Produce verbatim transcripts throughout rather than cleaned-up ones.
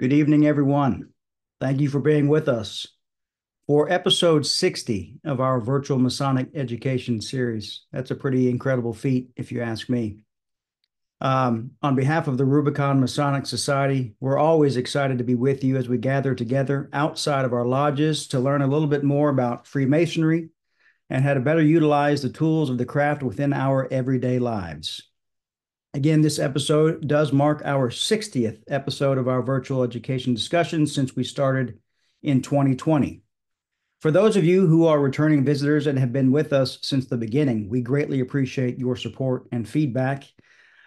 Good evening, everyone. Thank you for being with us for episode sixty of our virtual Masonic education series. That's a pretty incredible feat, if you ask me. Um, on behalf of the Rubicon Masonic Society, we're always excited to be with you as we gather together outside of our lodges to learn a little bit more about Freemasonry and how to better utilize the tools of the craft within our everyday lives. Again, this episode does mark our sixtieth episode of our virtual education discussion since we started in twenty twenty. For those of you who are returning visitors and have been with us since the beginning, we greatly appreciate your support and feedback.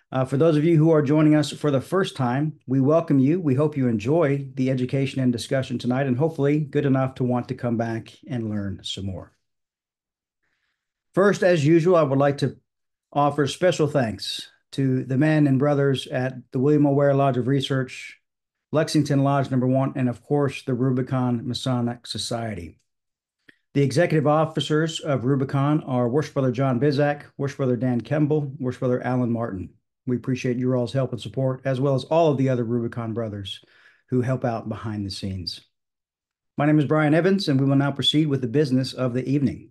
Uh, for those of you who are joining us for the first time, we welcome you. We hope you enjoy the education and discussion tonight, and hopefully good enough to want to come back and learn some more. First, as usual, I would like to offer special thanks to the men and brothers at the William O. Ware Lodge of Research, Lexington Lodge Number one, and of course, the Rubicon Masonic Society. The executive officers of Rubicon are Worship Brother John Bizzack, Worship Brother Dan Kemble, Worship Brother Alan Martin. We appreciate your all's help and support, as well as all of the other Rubicon brothers who help out behind the scenes. My name is Brian Evans, and we will now proceed with the business of the evening.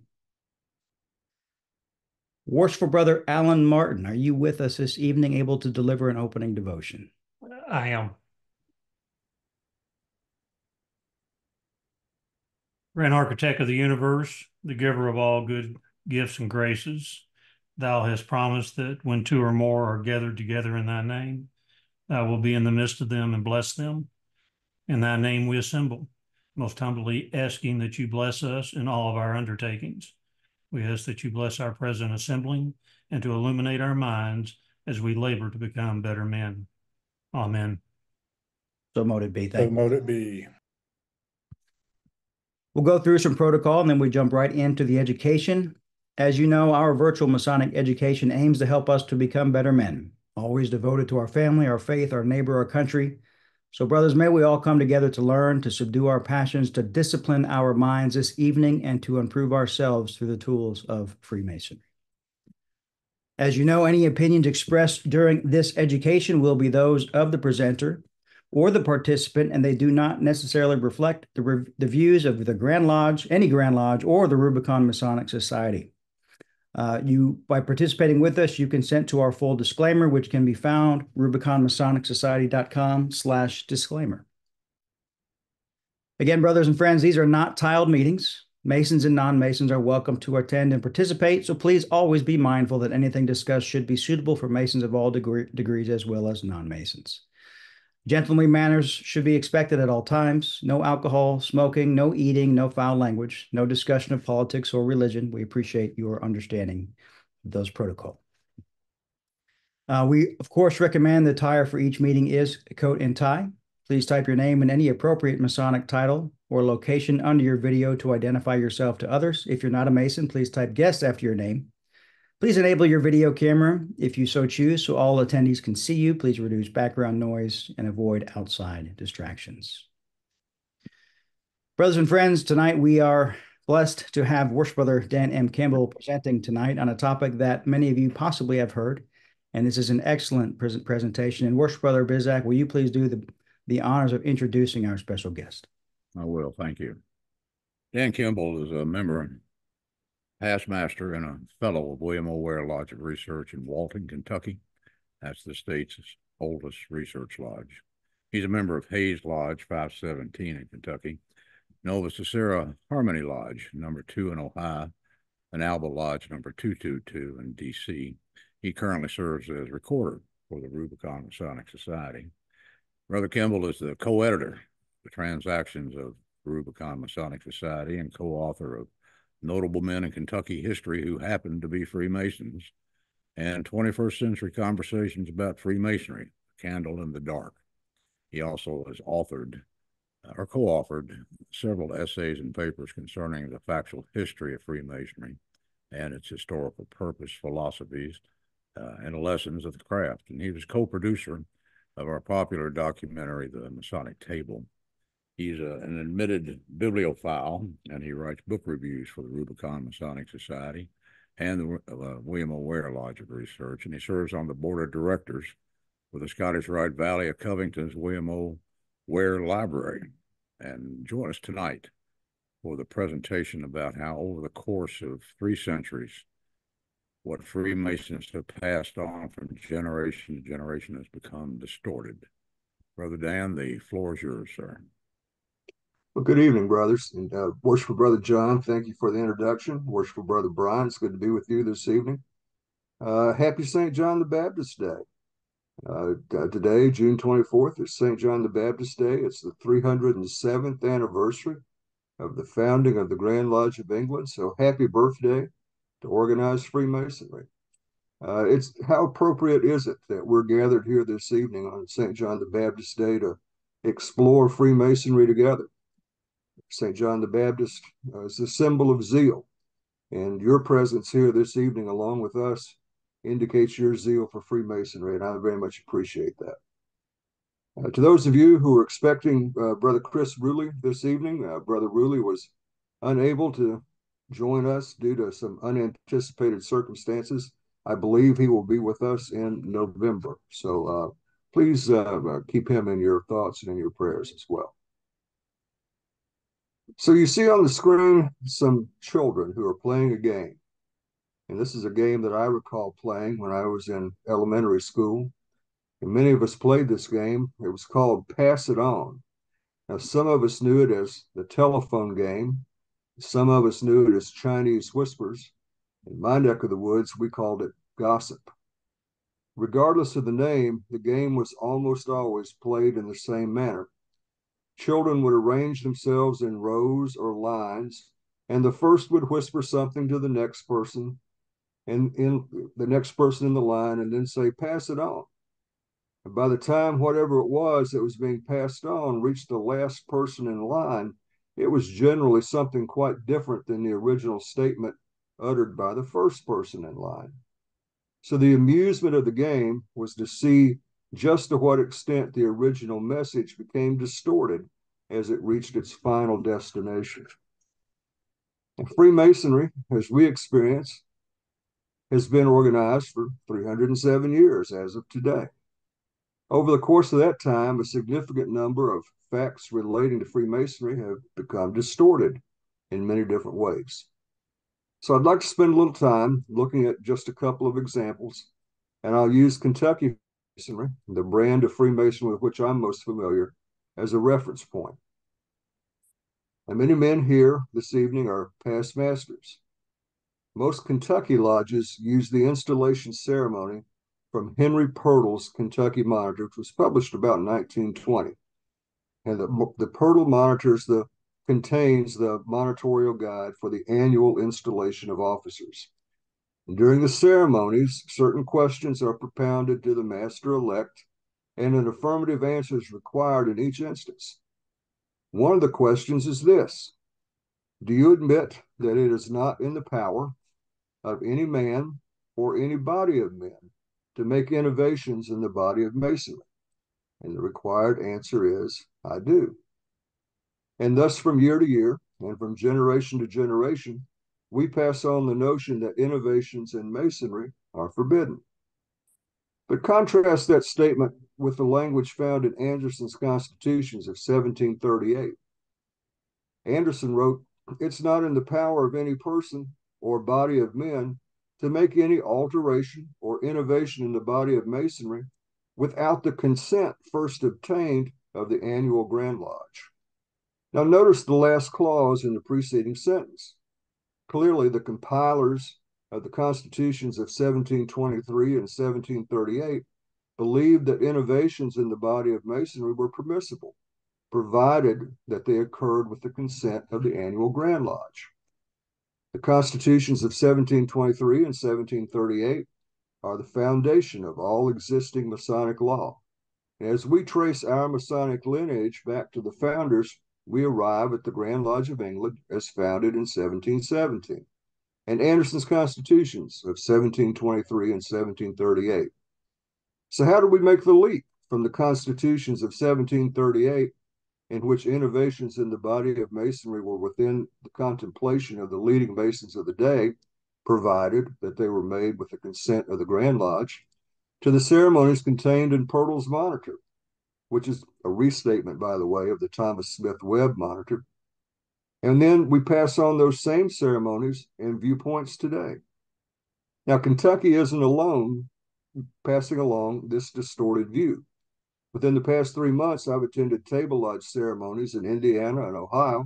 Worshipful Brother Alan Martin, are you with us this evening, able to deliver an opening devotion? I am. Grand Architect of the universe, the giver of all good gifts and graces, thou hast promised that when two or more are gathered together in thy name, thou wilt be in the midst of them and bless them. In thy name we assemble, most humbly asking that you bless us in all of our undertakings. We ask that you bless our present assembling and to illuminate our minds as we labor to become better men. Amen. So mote it be. Thank so mote it be. We'll go through some protocol and then we jump right into the education. As you know, our virtual Masonic education aims to help us to become better men, always devoted to our family, our faith, our neighbor, our country. So, brothers, may we all come together to learn, to subdue our passions, to discipline our minds this evening, and to improve ourselves through the tools of Freemasonry. As you know, any opinions expressed during this education will be those of the presenter or the participant, and they do not necessarily reflect the, re the views of the Grand Lodge, any Grand Lodge, or the Rubicon Masonic Society. Uh, you, by participating with us, you consent to our full disclaimer, which can be found Rubicon Masonic Society dot com slash disclaimer. Again, brothers and friends, these are not tiled meetings. Masons and non-Masons are welcome to attend and participate, so please always be mindful that anything discussed should be suitable for Masons of all degree, degrees as well as non-Masons. Gentlemanly manners should be expected at all times. No alcohol, smoking, no eating, no foul language, no discussion of politics or religion. We appreciate your understanding of those protocols. Uh, we, of course, recommend the attire for each meeting is coat and tie. Please type your name and any appropriate Masonic title or location under your video to identify yourself to others. If you're not a Mason, please type guest after your name. Please enable your video camera if you so choose so all attendees can see you. Please reduce background noise and avoid outside distractions. Brothers and friends, tonight we are blessed to have Worship Brother Dan M. Kemble presenting tonight on a topic that many of you possibly have heard, and this is an excellent present presentation. And Worship Brother Bizzack, will you please do the, the honors of introducing our special guest? I will, thank you. Dan Kemble is a member, past master and a fellow of William O. Ware Lodge of Research in Walton, Kentucky. That's the state's oldest research lodge. He's a member of Hayes Lodge five seventeen in Kentucky, Nova Caesarea Harmony Lodge number two in Ohio, and Alba Lodge number two two two in D C He currently serves as recorder for the Rubicon Masonic Society. Brother Kemble is the co-editor of the Transactions of Rubicon Masonic Society and co-author of Notable Men in Kentucky History Who Happened to be Freemasons, and twenty-first Century Conversations About Freemasonry, A Candle in the Dark. He also has authored uh, or co-authored several essays and papers concerning the factual history of Freemasonry and its historical purpose, philosophies, uh, and lessons of the craft. And he was co-producer of our popular documentary, The Masonic Table. He's a, an admitted bibliophile, and he writes book reviews for the Rubicon Masonic Society and the uh, William O. Ware Lodge of Research, and he serves on the board of directors for the Scottish Rite Valley of Covington's William O. Ware Library, and join us tonight for the presentation about how, over the course of three centuries, what Freemasons have passed on from generation to generation has become distorted. Brother Dan, the floor is yours, sir. Well, good evening, brothers, and uh, worshipful Brother John, thank you for the introduction. Worshipful Brother Brian, it's good to be with you this evening. Uh, happy Saint John the Baptist Day. Uh, today, June twenty-fourth, is Saint John the Baptist Day. It's the three hundred seventh anniversary of the founding of the Grand Lodge of England, so happy birthday to organized Freemasonry. Uh, it's how appropriate is it that we're gathered here this evening on Saint John the Baptist Day to explore Freemasonry together. Saint John the Baptist uh, is a symbol of zeal, and your presence here this evening along with us indicates your zeal for Freemasonry, and I very much appreciate that. Uh, to those of you who are expecting uh, Brother Chris Ruli this evening, uh, Brother Ruli was unable to join us due to some unanticipated circumstances. I believe he will be with us in November, so uh, please uh, keep him in your thoughts and in your prayers as well. So you see on the screen some children who are playing a game. And this is a game that I recall playing when I was in elementary school. And many of us played this game. It was called Pass It On. Now, some of us knew it as the telephone game. Some of us knew it as Chinese whispers. In my neck of the woods, we called it gossip. Regardless of the name, the game was almost always played in the same manner. Children would arrange themselves in rows or lines, and the first would whisper something to the next person, and in the next person in the line, and then say, pass it on. And by the time whatever it was that was being passed on reached the last person in line, it was generally something quite different than the original statement uttered by the first person in line. So the amusement of the game was to see just to what extent the original message became distorted as it reached its final destination. And Freemasonry, as we experience, has been organized for three hundred seven years as of today. Over the course of that time, a significant number of facts relating to Freemasonry have become distorted in many different ways. So I'd like to spend a little time looking at just a couple of examples, and I'll use Kentucky Masonry, the brand of Freemasonry with which I'm most familiar, as a reference point. And many men here this evening are past masters. Most Kentucky lodges use the installation ceremony from Henry Pirtle's Kentucky Monitor, which was published about nineteen twenty. And the, the Pirtle monitors the, contains the monitorial guide for the annual installation of officers. During the ceremonies, certain questions are propounded to the master-elect, and an affirmative answer is required in each instance. One of the questions is this: do you admit that it is not in the power of any man or any body of men to make innovations in the body of Masonry? And the required answer is, I do. And thus, from year to year, and from generation to generation, we pass on the notion that innovations in Masonry are forbidden. But contrast that statement with the language found in Anderson's Constitutions of seventeen thirty-eight. Anderson wrote, it's not in the power of any person or body of men to make any alteration or innovation in the body of Masonry without the consent first obtained of the annual Grand Lodge. Now notice the last clause in the preceding sentence. Clearly, the compilers of the Constitutions of seventeen twenty-three and seventeen thirty-eight believed that innovations in the body of Masonry were permissible, provided that they occurred with the consent of the annual Grand Lodge. The Constitutions of seventeen twenty-three and seventeen thirty-eight are the foundation of all existing Masonic law. And as we trace our Masonic lineage back to the founders, we arrive at the Grand Lodge of England as founded in seventeen seventeen, and Anderson's Constitutions of seventeen twenty-three and seventeen thirty-eight. So how do we make the leap from the Constitutions of seventeen thirty-eight, in which innovations in the body of Masonry were within the contemplation of the leading Masons of the day, provided that they were made with the consent of the Grand Lodge, to the ceremonies contained in Pirtle's Monitor, which is a restatement, by the way, of the Thomas Smith Webb Monitor. And then we pass on those same ceremonies and viewpoints today. Now, Kentucky isn't alone passing along this distorted view. Within the past three months, I've attended Table Lodge ceremonies in Indiana and Ohio,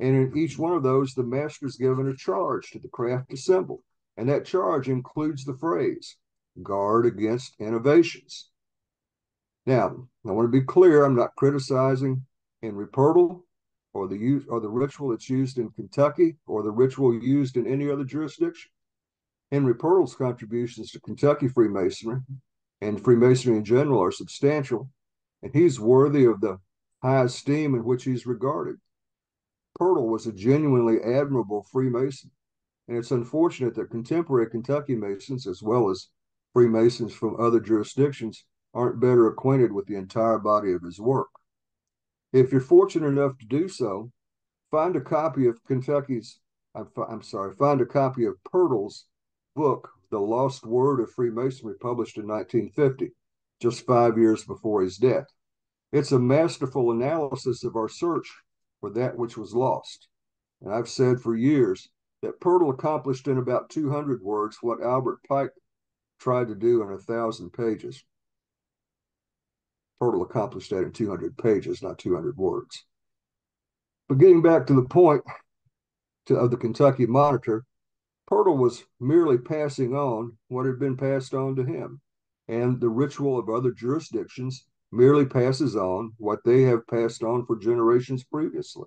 and in each one of those, the master's given a charge to the craft assembled, and that charge includes the phrase, guard against innovations. Now, I want to be clear, I'm not criticizing Henry Pirtle or the, use, or the ritual that's used in Kentucky or the ritual used in any other jurisdiction. Henry Pirtle's contributions to Kentucky Freemasonry and Freemasonry in general are substantial, and he's worthy of the high esteem in which he's regarded. Pirtle was a genuinely admirable Freemason, and it's unfortunate that contemporary Kentucky Masons, as well as Freemasons from other jurisdictions, aren't better acquainted with the entire body of his work. If you're fortunate enough to do so, find a copy of Kentucky's, I'm, I'm sorry, find a copy of Pirtle's book, The Lost Word of Freemasonry, published in nineteen fifty, just five years before his death. It's a masterful analysis of our search for that which was lost. And I've said for years that Pirtle accomplished in about two hundred words what Albert Pike tried to do in a thousand pages. Pirtle accomplished that in two hundred pages, not two hundred words. But getting back to the point to, of the Kentucky Monitor, Pirtle was merely passing on what had been passed on to him, and the ritual of other jurisdictions merely passes on what they have passed on for generations previously.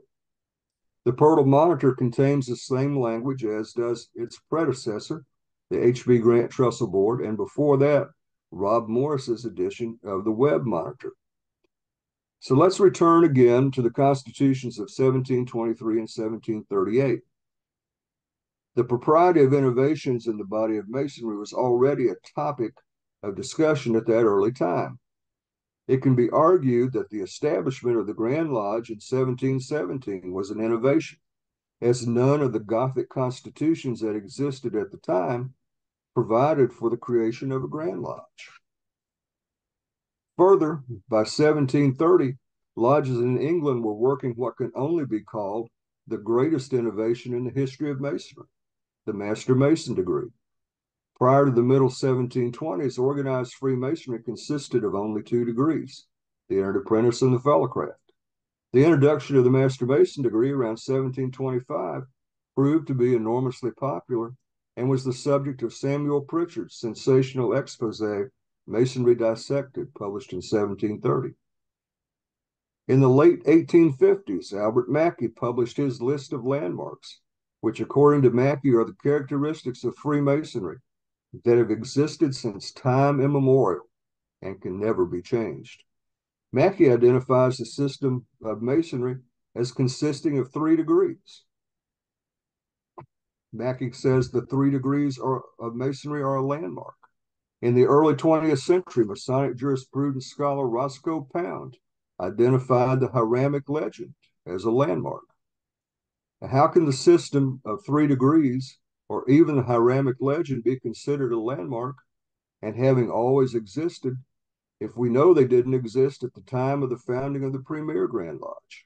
The Pirtle Monitor contains the same language as does its predecessor, the H B Grant Trussell Board, and before that, Rob Morris's edition of the Webb Monitor. So let's return again to the Constitutions of seventeen twenty-three and seventeen thirty-eight. The propriety of innovations in the body of Masonry was already a topic of discussion at that early time. It can be argued that the establishment of the Grand Lodge in seventeen seventeen was an innovation, as none of the Gothic constitutions that existed at the time provided for the creation of a Grand Lodge. Further, by seventeen thirty, lodges in England were working what can only be called the greatest innovation in the history of Masonry, the Master Mason degree. Prior to the middle seventeen twenties, organized Freemasonry consisted of only two degrees, the entered apprentice and the fellowcraft. The introduction of the Master Mason degree around seventeen twenty-five proved to be enormously popular and was the subject of Samuel Pritchard's sensational exposé, Masonry Dissected, published in seventeen thirty. In the late eighteen fifties, Albert Mackey published his list of landmarks, which according to Mackey are the characteristics of Freemasonry that have existed since time immemorial and can never be changed. Mackey identifies the system of Masonry as consisting of three degrees. Mackey says the three degrees are, of Masonry are a landmark. In the early twentieth century, Masonic jurisprudence scholar Roscoe Pound identified the Hiramic legend as a landmark. How can the system of three degrees or even the Hiramic legend be considered a landmark and having always existed if we know they didn't exist at the time of the founding of the Premier Grand Lodge?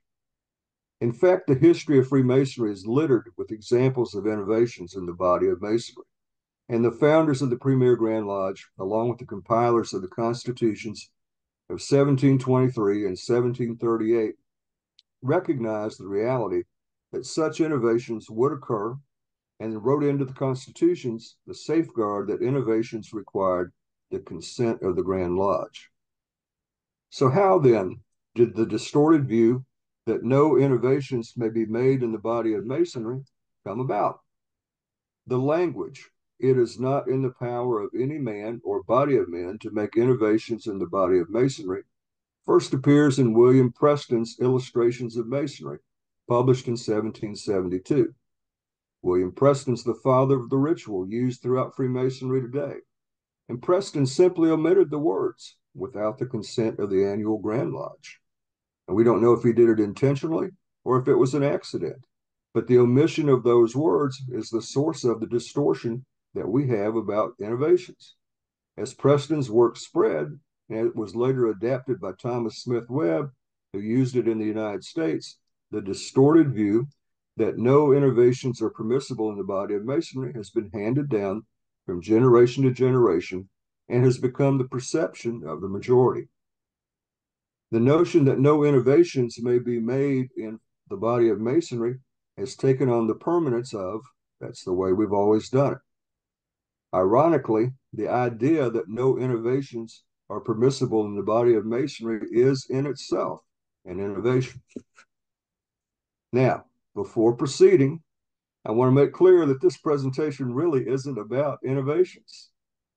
In fact, the history of Freemasonry is littered with examples of innovations in the body of Masonry, and the founders of the Premier Grand Lodge, along with the compilers of the Constitutions of seventeen twenty-three and seventeen thirty-eight, recognized the reality that such innovations would occur and wrote into the Constitutions the safeguard that innovations required the consent of the Grand Lodge. So how, then, did the distorted view that no innovations may be made in the body of Masonry come about? The language, it is not in the power of any man or body of men to make innovations in the body of Masonry, first appears in William Preston's Illustrations of Masonry, published in seventeen seventy-two. William Preston's the father of the ritual used throughout Freemasonry today, and Preston simply omitted the words without the consent of the annual Grand Lodge. And we don't know if he did it intentionally or if it was an accident, but the omission of those words is the source of the distortion that we have about innovations. As Preston's work spread, and it was later adapted by Thomas Smith Webb, who used it in the United States. The distorted view that no innovations are permissible in the body of Masonry has been handed down from generation to generation and has become the perception of the majority. The notion that no innovations may be made in the body of Masonry has taken on the permanence of, that's the way we've always done it. Ironically, the idea that no innovations are permissible in the body of Masonry is in itself an innovation. Now, before proceeding, I want to make clear that this presentation really isn't about innovations.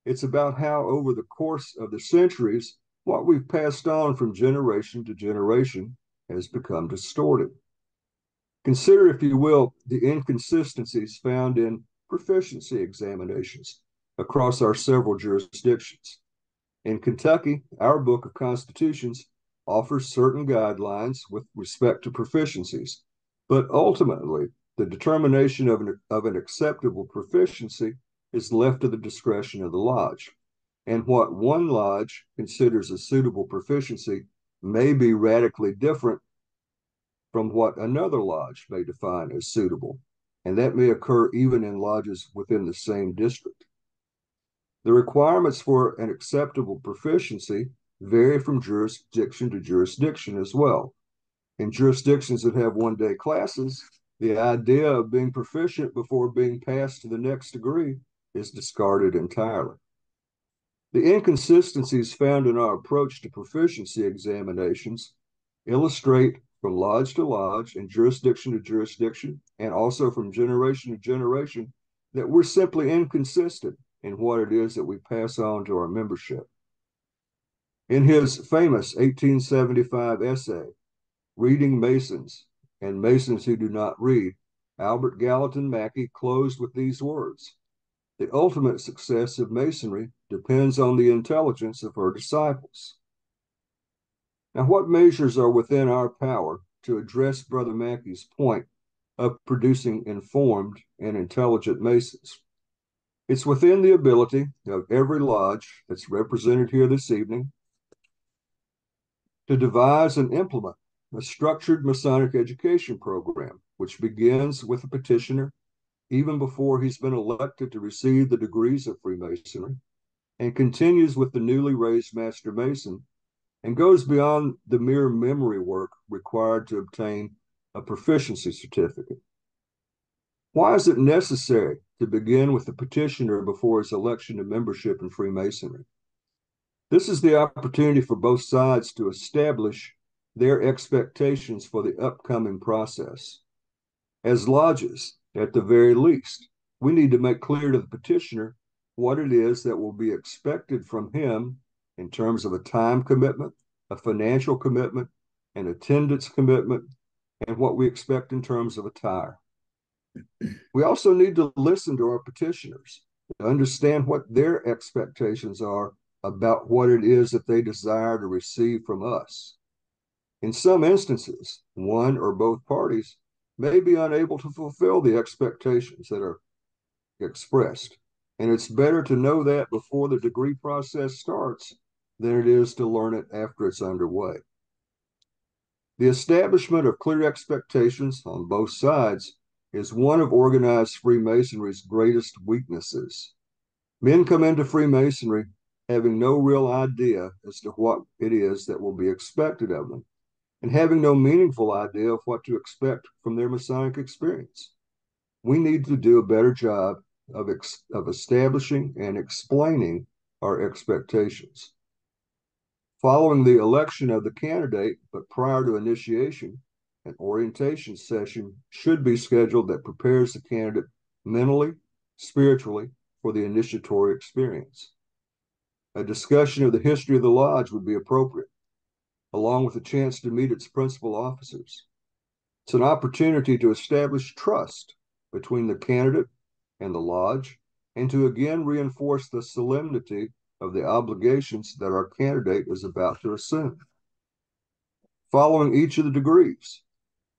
It's about how, over the course of the centuries, what we've passed on from generation to generation has become distorted. Consider, if you will, the inconsistencies found in proficiency examinations across our several jurisdictions. In Kentucky, our Book of Constitutions offers certain guidelines with respect to proficiencies, but ultimately, the determination of an, of an acceptable proficiency is left to the discretion of the lodge, and what one lodge considers a suitable proficiency may be radically different from what another lodge may define as suitable, and that may occur even in lodges within the same district. The requirements for an acceptable proficiency vary from jurisdiction to jurisdiction as well. In jurisdictions that have one-day classes, the idea of being proficient before being passed to the next degree is discarded entirely. The inconsistencies found in our approach to proficiency examinations illustrate from lodge to lodge and jurisdiction to jurisdiction, and also from generation to generation, that we're simply inconsistent in what it is that we pass on to our membership. In his famous eighteen seventy-five essay, Reading Masons and Masons Who Do Not Read, Albert Gallatin Mackey closed with these words: "The ultimate success of Masonry depends on the intelligence of her disciples." Now, what measures are within our power to address Brother Mackey's point of producing informed and intelligent Masons? It's within the ability of every lodge that's represented here this evening to devise and implement a structured Masonic education program, which begins with the petitioner even before he's been elected to receive the degrees of Freemasonry, and continues with the newly raised Master Mason, and goes beyond the mere memory work required to obtain a proficiency certificate. Why is it necessary to begin with the petitioner before his election to membership in Freemasonry? This is the opportunity for both sides to establish their expectations for the upcoming process. As lodges, at the very least, we need to make clear to the petitioner what it is that will be expected from him in terms of a time commitment, a financial commitment, an attendance commitment, and what we expect in terms of attire. We also need to listen to our petitioners, to understand what their expectations are about what it is that they desire to receive from us. In some instances, one or both parties may be unable to fulfill the expectations that are expressed, and it's better to know that before the degree process starts than it is to learn it after it's underway. The establishment of clear expectations on both sides is one of organized Freemasonry's greatest weaknesses. Men come into Freemasonry having no real idea as to what it is that will be expected of them, and having no meaningful idea of what to expect from their Masonic experience. We need to do a better job of, ex of establishing and explaining our expectations. Following the election of the candidate, but prior to initiation, an orientation session should be scheduled that prepares the candidate mentally, spiritually, for the initiatory experience. A discussion of the history of the lodge would be appropriate, along with a chance to meet its principal officers. It's an opportunity to establish trust between the candidate and the lodge, and to again reinforce the solemnity of the obligations that our candidate is about to assume. Following each of the degrees,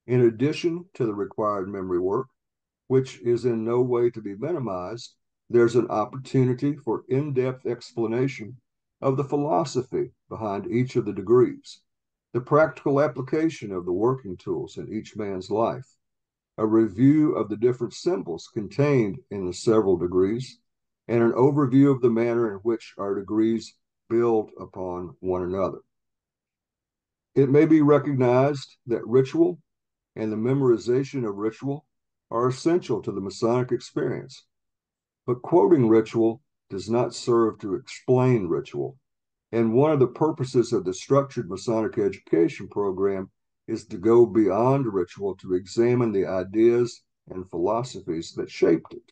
in addition to the required memory work, which is in no way to be minimized, there's an opportunity for in-depth explanation of the philosophy behind each of the degrees, the practical application of the working tools in each man's life, a review of the different symbols contained in the several degrees, and an overview of the manner in which our degrees build upon one another. It may be recognized that ritual and the memorization of ritual are essential to the Masonic experience, but quoting ritual does not serve to explain ritual, and one of the purposes of the structured Masonic education program is to go beyond ritual to examine the ideas and philosophies that shaped it.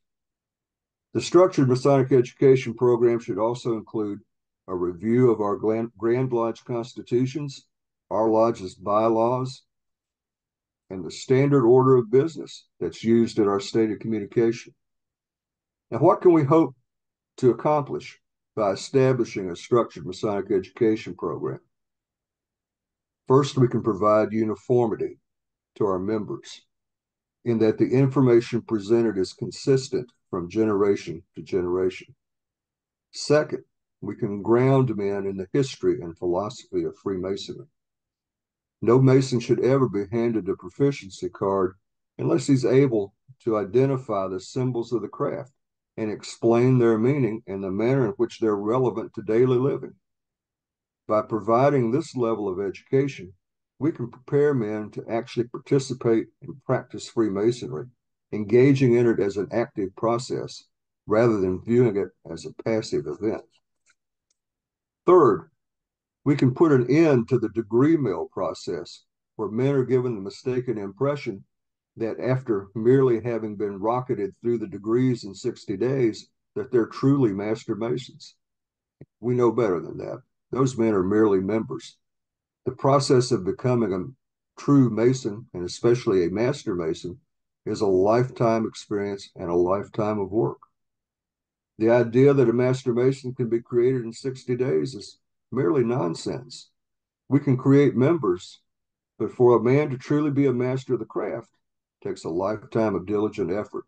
The structured Masonic education program should also include a review of our Grand Lodge Constitutions, our lodge's bylaws, and the standard order of business that's used in our state of communication. Now, what can we hope to accomplish by establishing a structured Masonic education program? First, we can provide uniformity to our members in that the information presented is consistent from generation to generation. Second, we can ground men in the history and philosophy of Freemasonry. No Mason should ever be handed a proficiency card unless he's able to identify the symbols of the craft and explain their meaning and the manner in which they're relevant to daily living. By providing this level of education, we can prepare men to actually participate and practice Freemasonry, engaging in it as an active process rather than viewing it as a passive event. Third, we can put an end to the degree mill process, where men are given the mistaken impression that after merely having been rocketed through the degrees in sixty days, that they're truly Master Masons. We know better than that. Those men are merely members. The process of becoming a true Mason, and especially a Master Mason, is a lifetime experience and a lifetime of work. The idea that a Master Mason can be created in sixty days is merely nonsense. We can create members, but for a man to truly be a master of the craft takes a lifetime of diligent effort.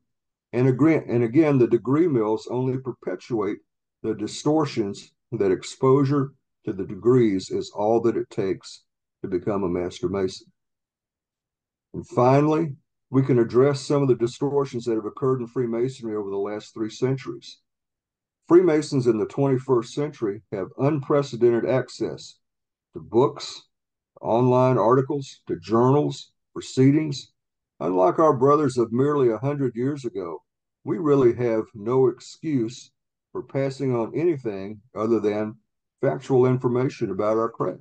And again, and again, the degree mills only perpetuate the distortions that exposure to the degrees is all that it takes to become a Master Mason. And finally, we can address some of the distortions that have occurred in Freemasonry over the last three centuries. Freemasons in the twenty-first century have unprecedented access to books, online articles, to journals, proceedings. Unlike our brothers of merely a hundred years ago, we really have no excuse for passing on anything other than factual information about our craft.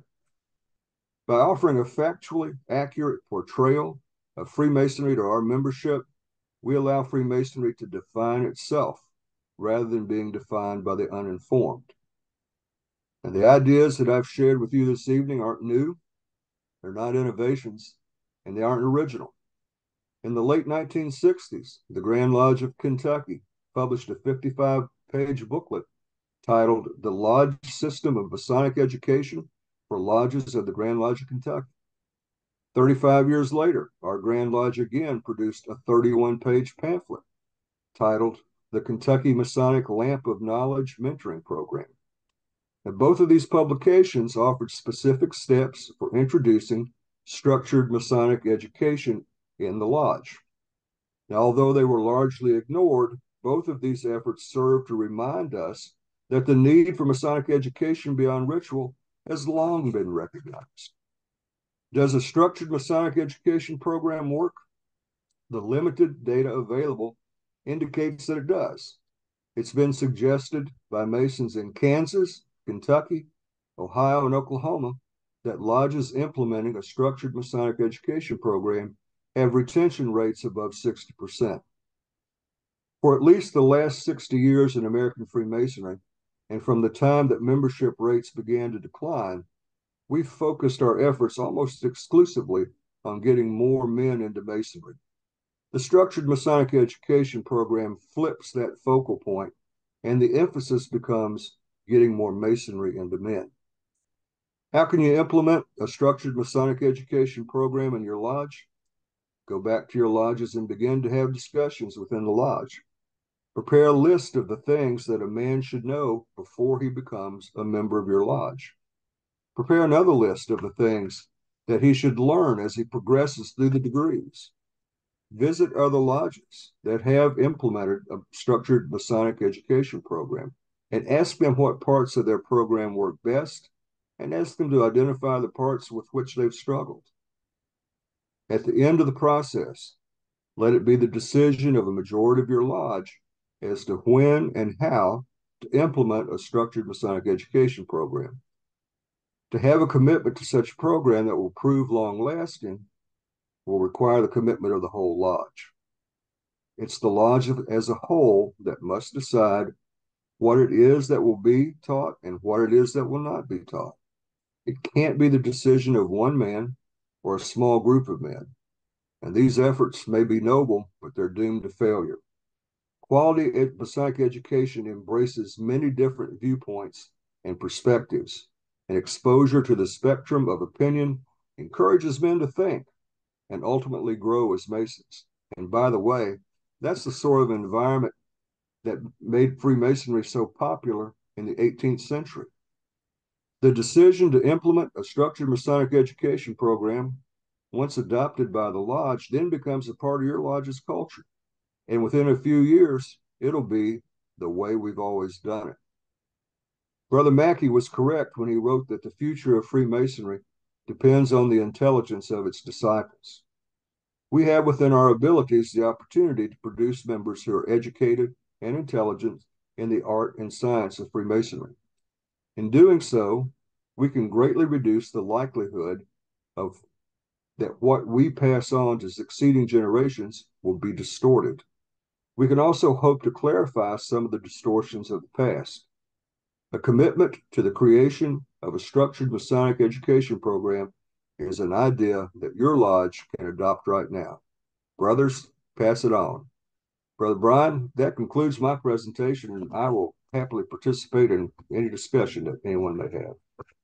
By offering a factually accurate portrayal of Freemasonry to our membership, we allow Freemasonry to define itself, rather than being defined by the uninformed. And the ideas that I've shared with you this evening aren't new, they're not innovations, and they aren't original. In the late nineteen sixties, the Grand Lodge of Kentucky published a fifty-five page booklet titled The Lodge System of Masonic Education for Lodges of the Grand Lodge of Kentucky. thirty-five years later, our Grand Lodge again produced a thirty-one page pamphlet titled The Kentucky Masonic Lamp of Knowledge Mentoring Program. And both of these publications offered specific steps for introducing structured Masonic education in the lodge. Now, although they were largely ignored, both of these efforts served to remind us that the need for Masonic education beyond ritual has long been recognized. Does a structured Masonic education program work? The limited data available indicates that it does. It's been suggested by Masons in Kansas, Kentucky, Ohio, and Oklahoma that lodges implementing a structured Masonic education program have retention rates above sixty percent. For at least the last sixty years in American Freemasonry, and from the time that membership rates began to decline, we focused our efforts almost exclusively on getting more men into Masonry. The structured Masonic education program flips that focal point, and the emphasis becomes getting more Masonry into men. How can you implement a structured Masonic education program in your lodge? Go back to your lodges and begin to have discussions within the lodge. Prepare a list of the things that a man should know before he becomes a member of your lodge. Prepare another list of the things that he should learn as he progresses through the degrees. Visit other lodges that have implemented a structured Masonic education program and ask them what parts of their program work best, and ask them to identify the parts with which they've struggled. At the end of the process, let it be the decision of a majority of your lodge as to when and how to implement a structured Masonic education program. To have a commitment to such a program that will prove long-lasting will require the commitment of the whole lodge. It's the lodge as a whole that must decide what it is that will be taught and what it is that will not be taught. It can't be the decision of one man or a small group of men. And these efforts may be noble, but they're doomed to failure. Quality Masonic education embraces many different viewpoints and perspectives, and exposure to the spectrum of opinion encourages men to think and ultimately grow as Masons. And by the way, that's the sort of environment that made Freemasonry so popular in the eighteenth century. The decision to implement a structured Masonic education program, once adopted by the lodge, then becomes a part of your lodge's culture. And within a few years, it'll be the way we've always done it. Brother Mackey was correct when he wrote that the future of Freemasonry depends on the intelligence of its disciples. We have within our abilities the opportunity to produce members who are educated and intelligent in the art and science of Freemasonry. In doing so, we can greatly reduce the likelihood of that what we pass on to succeeding generations will be distorted. We can also hope to clarify some of the distortions of the past. A commitment to the creation of a structured Masonic education program is an idea that your lodge can adopt right now. Brothers, pass it on. Brother Brian, that concludes my presentation, and I will happily participate in any discussion that anyone may have.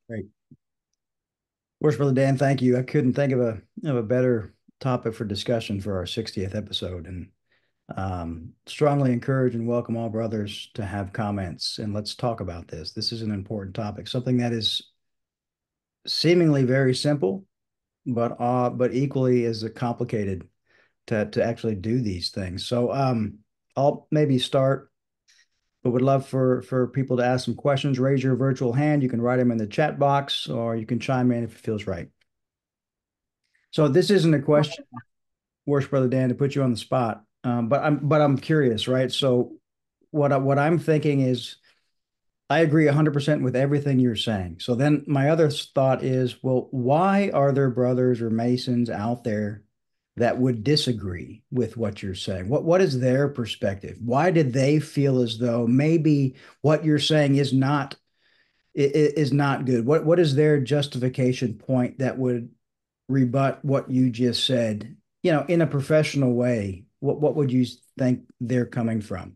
Great. Of course, Brother Dan, thank you. I couldn't think of a of a better topic for discussion for our sixtieth episode, and um, strongly encourage and welcome all brothers to have comments, and let's talk about this. This is an important topic, something that is seemingly very simple, but uh, but equally is complicated to to actually do these things. So um, I'll maybe start. But would love for, for people to ask some questions. Raise your virtual hand. You can write them in the chat box, or you can chime in if it feels right. So this isn't a question, worship Brother Dan, to put you on the spot, um, but I'm but I'm curious, right? So what I, what I'm thinking is, I agree one hundred percent with everything you're saying. So then my other thought is, well, why are there brothers or Masons out there that would disagree with what you're saying? What, what is their perspective? Why did they feel as though maybe what you're saying is not, is not good? What, what is their justification point that would rebut what you just said, you know, in a professional way? What, what would you think they're coming from?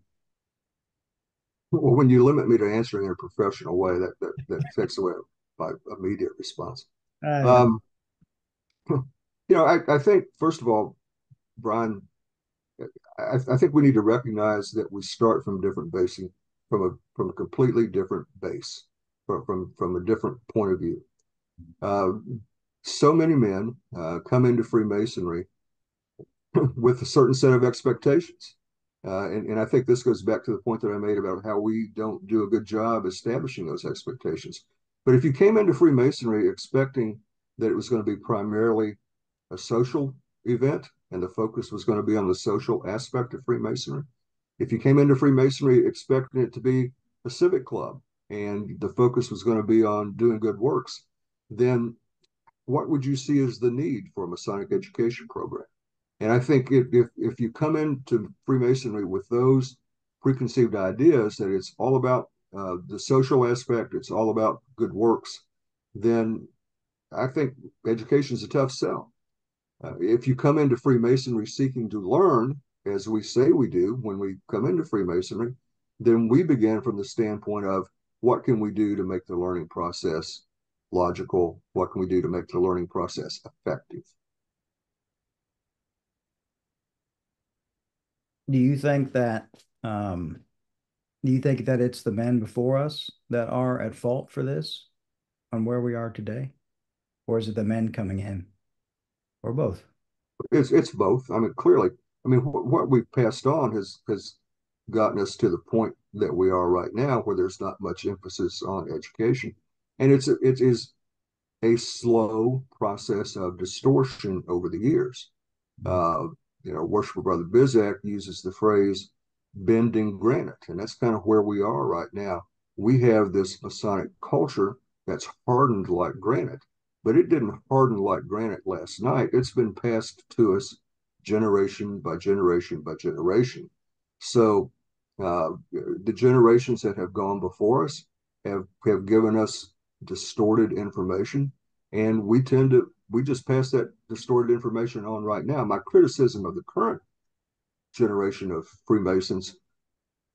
Well, when you limit me to answering in a professional way, that, that, that takes away my immediate response. Uh, um, You know, I, I think, first of all, Brian, I, I think we need to recognize that we start from different basing, from a from a completely different base, from from, from a different point of view. Uh, so many men uh, come into Freemasonry with a certain set of expectations, uh, and and I think this goes back to the point that I made about how we don't do a good job establishing those expectations. But if you came into Freemasonry expecting that it was going to be primarily a social event, and the focus was going to be on the social aspect of Freemasonry. If you came into Freemasonry expecting it to be a civic club, and the focus was going to be on doing good works, then what would you see as the need for a Masonic education program? And I think if, if, if you come into Freemasonry with those preconceived ideas that it's all about uh, the social aspect, it's all about good works, then I think education is a tough sell. Uh, if you come into Freemasonry seeking to learn, as we say we do when we come into Freemasonry, then we begin from the standpoint of what can we do to make the learning process logical? What can we do to make the learning process effective? Do you think that Um, do you think that it's the men before us that are at fault for this on where we are today? Or is it the men coming in? Or both? It's, it's both. I mean, clearly, I mean, wh what we've passed on has, has gotten us to the point that we are right now, where there's not much emphasis on education. And it's a, it is a slow process of distortion over the years. Uh, you know, Worshipful Brother Bizzack uses the phrase bending granite, and that's kind of where we are right now. We have this Masonic culture that's hardened like granite, but it didn't harden like granite last night. It's been passed to us generation by generation by generation. So uh, the generations that have gone before us have, have given us distorted information, and we tend to, we just pass that distorted information on right now. My criticism of the current generation of Freemasons,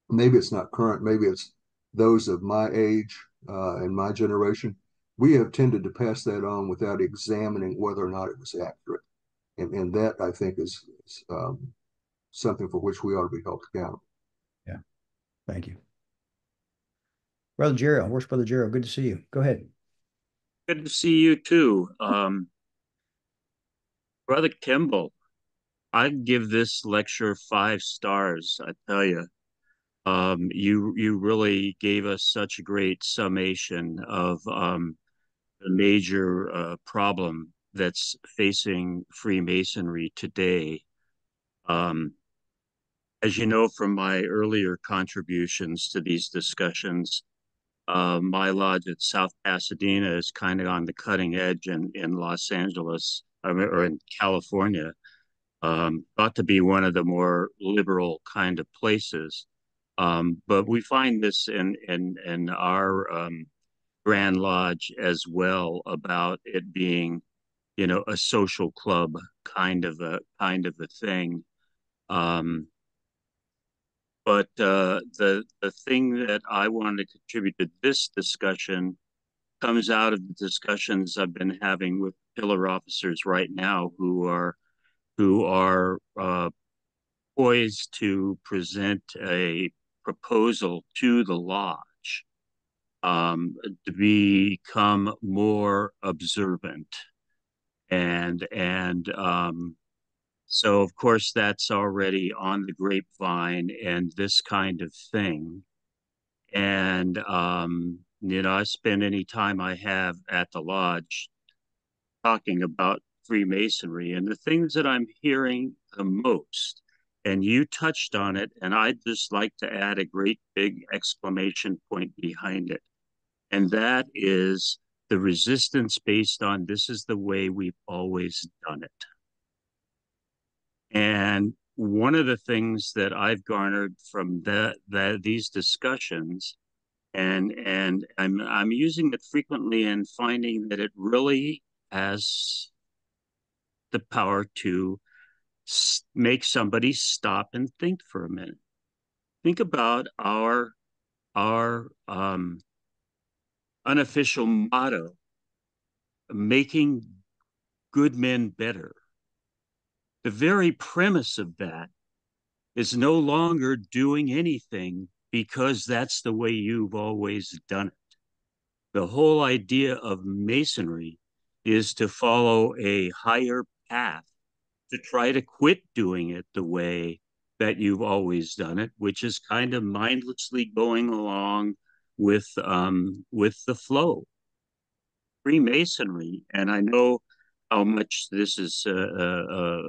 maybe it's not current, maybe it's those of my age uh, and my generation, we have tended to pass that on without examining whether or not it was accurate. And, and that, I think, is, is um, something for which we ought to be held accountable. Yeah. Thank you. Brother Gerald, Worship Brother Gerald, good to see you. Go ahead. Good to see you, too. Um, Brother Kemble, I'd give this lecture five stars, I tell you. Um, you, you really gave us such a great summation of um, the major uh, problem that's facing Freemasonry today. Um, as you know from my earlier contributions to these discussions, uh, my lodge at South Pasadena is kind of on the cutting edge in, in Los Angeles, or in California, um, thought to be one of the more liberal kind of places. Um, but we find this in, in, in our um, Grand Lodge as well, about it being, you know, a social club kind of a kind of a thing. Um, but uh, the, the thing that I want to contribute to this discussion comes out of the discussions I've been having with pillar officers right now who are, who are uh, poised to present a proposal to the lodge um, to become more observant. And, and um, so, of course, that's already on the grapevine and this kind of thing. And, um, you know, I spend any time I have at the lodge talking about Freemasonry, and the things that I'm hearing the most, and you touched on it, and I'd just like to add a great big exclamation point behind it. And that is the resistance based on this is the way we've always done it. And one of the things that I've garnered from that, that these discussions, and and I'm I'm using it frequently and finding that it really has the power to make somebody stop and think for a minute. Think about our our um unofficial motto, making good men better. The very premise of that is no longer doing anything because that's the way you've always done it. The whole idea of Masonry is to follow a higher path, to try to quit doing it the way that you've always done it, which is kind of mindlessly going along with um with the flow. Freemasonry, and I know how much this is uh, uh,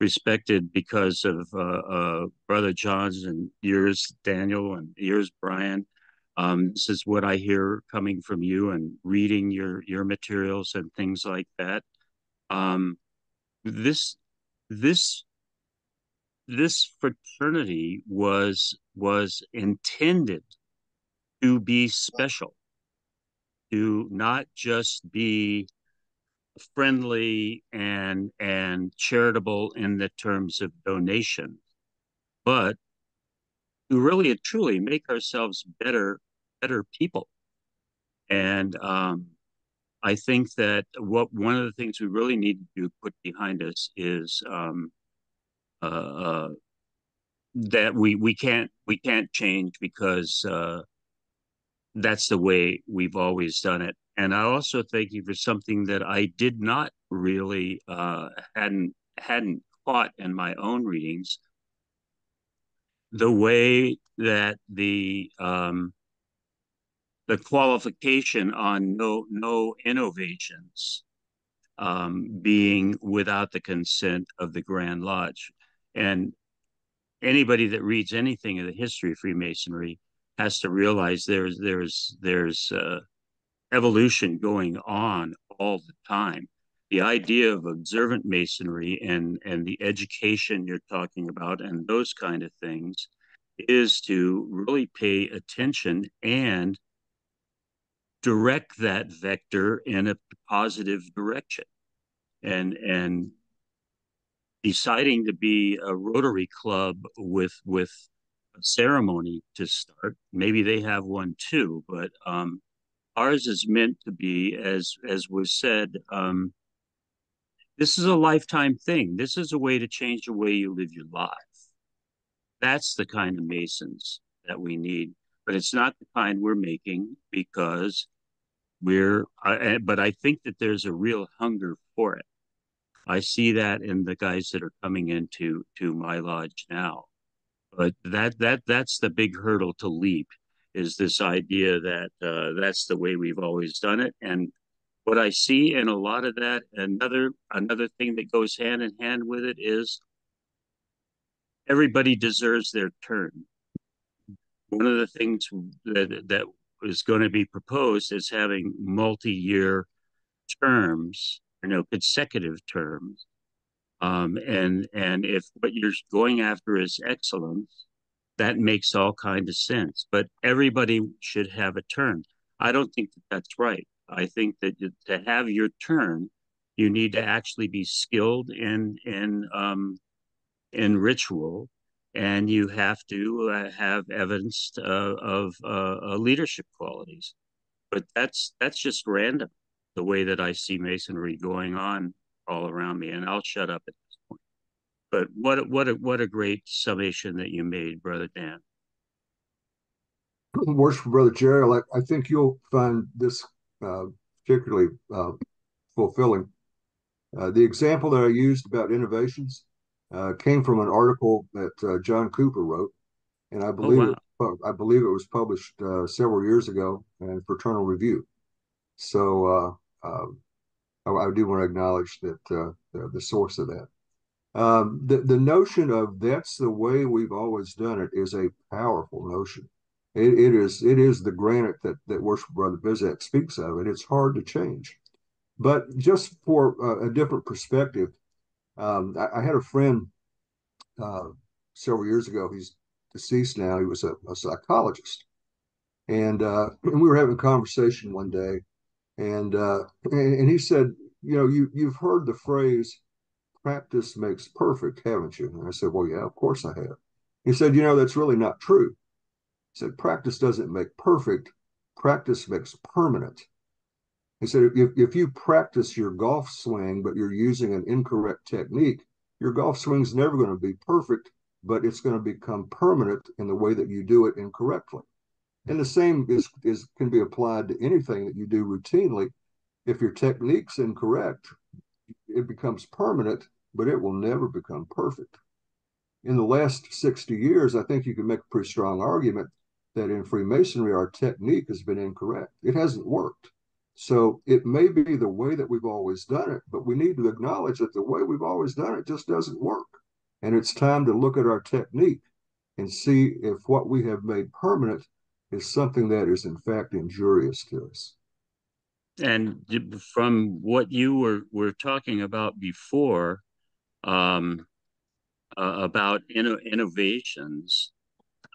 respected because of uh, uh, Brother John's and yours, Daniel, and yours, Brian. Um, this is what I hear coming from you and reading your your materials and things like that. Um, this this this fraternity was was intended to be special, to not just be friendly and and charitable in the terms of donation, but to really and truly make ourselves better, better people. And um, I think that what one of the things we really need to put behind us is um, uh, uh, that we we can't we can't change, because uh, that's the way we've always done it. And I also thank you for something that I did not really uh, hadn't hadn't caught in my own readings: the way that the um, the qualification on no no innovations um, being without the consent of the Grand Lodge. And anybody that reads anything of the history of Freemasonry has to realize there's there's there's uh, evolution going on all the time. The idea of observant Masonry and and the education you're talking about and those kind of things is to really pay attention and direct that vector in a positive direction. And and deciding to be a Rotary Club with with a ceremony to start, maybe they have one too, but um, ours is meant to be, as as was said, um, this is a lifetime thing. This is a way to change the way you live your life. That's the kind of Masons that we need, but it's not the kind we're making, because we're, uh, but I think that there's a real hunger for it. I see that in the guys that are coming into to my lodge now, but that that that's the big hurdle to leap, is this idea that uh, that's the way we've always done it. And what I see in a lot of that, another another thing that goes hand in hand with it, is everybody deserves their turn. One of the things that that is going to be proposed is having multi-year terms. You know, consecutive terms, um, and and if what you're going after is excellence, that makes all kind of sense. But everybody should have a turn. I don't think that that's right. I think that to have your turn, you need to actually be skilled in in um, in ritual, and you have to uh, have evidence uh, of uh, leadership qualities. But that's that's just random, the way that I see Masonry going on all around me. And I'll shut up at this point. But what what a, what a great summation that you made, Brother Dan. Worshipful Brother Jerry, I, I think you'll find this uh, particularly uh, fulfilling. Uh, the example that I used about innovations uh, came from an article that uh, John Cooper wrote, and I believe oh, wow. it, I believe it was published uh, several years ago in Fraternal Review. So. Uh, Um, I, I do want to acknowledge that uh, the, the source of that. Um, the, the notion of that's the way we've always done it is a powerful notion. It, it is it is the granite that, that Worshipful Brother Bizzack speaks of, and it's hard to change. But just for a, a different perspective, um, I, I had a friend uh, several years ago. He's deceased now. He was a, a psychologist. And, uh, and we were having a conversation one day. And, uh, and and he said, you know, you, you've heard the phrase, practice makes perfect, haven't you? And I said, well, yeah, of course I have. He said, you know, that's really not true. He said, practice doesn't make perfect. Practice makes permanent. He said, if, if you practice your golf swing, but you're using an incorrect technique, your golf swing's never going to be perfect, but it's going to become permanent in the way that you do it incorrectly. And the same is, is can be applied to anything that you do routinely. If your technique's incorrect, it becomes permanent, but it will never become perfect. In the last sixty years, I think you can make a pretty strong argument that in Freemasonry, our technique has been incorrect. It hasn't worked. So it may be the way that we've always done it, but we need to acknowledge that the way we've always done it just doesn't work. And it's time to look at our technique and see if what we have made permanent is something that is in fact injurious to us. And from what you were were talking about before, um, uh, about inno innovations,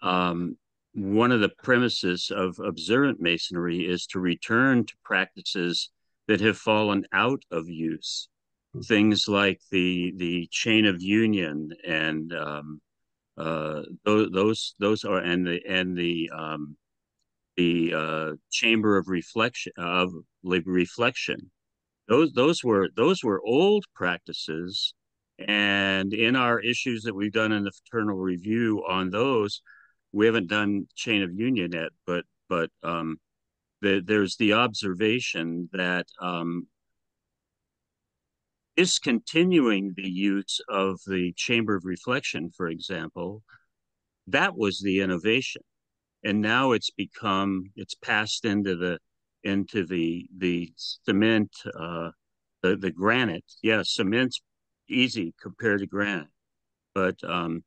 um, one of the premises of observant Masonry is to return to practices that have fallen out of use, mm-hmm. things like the the chain of union and um, uh, those those those are and the and the um, the uh, chamber of reflection of reflection. Those those were those were old practices, And in our issues that we've done in the Fraternal Review on those, we haven't done Chain of Union yet, but but um, the, there's the observation that um, discontinuing the use of the Chamber of Reflection, for example, that was the innovation. And now it's become, it's passed into the, into the, the cement, uh, the, the granite. Yeah, cement's easy compared to granite, but um,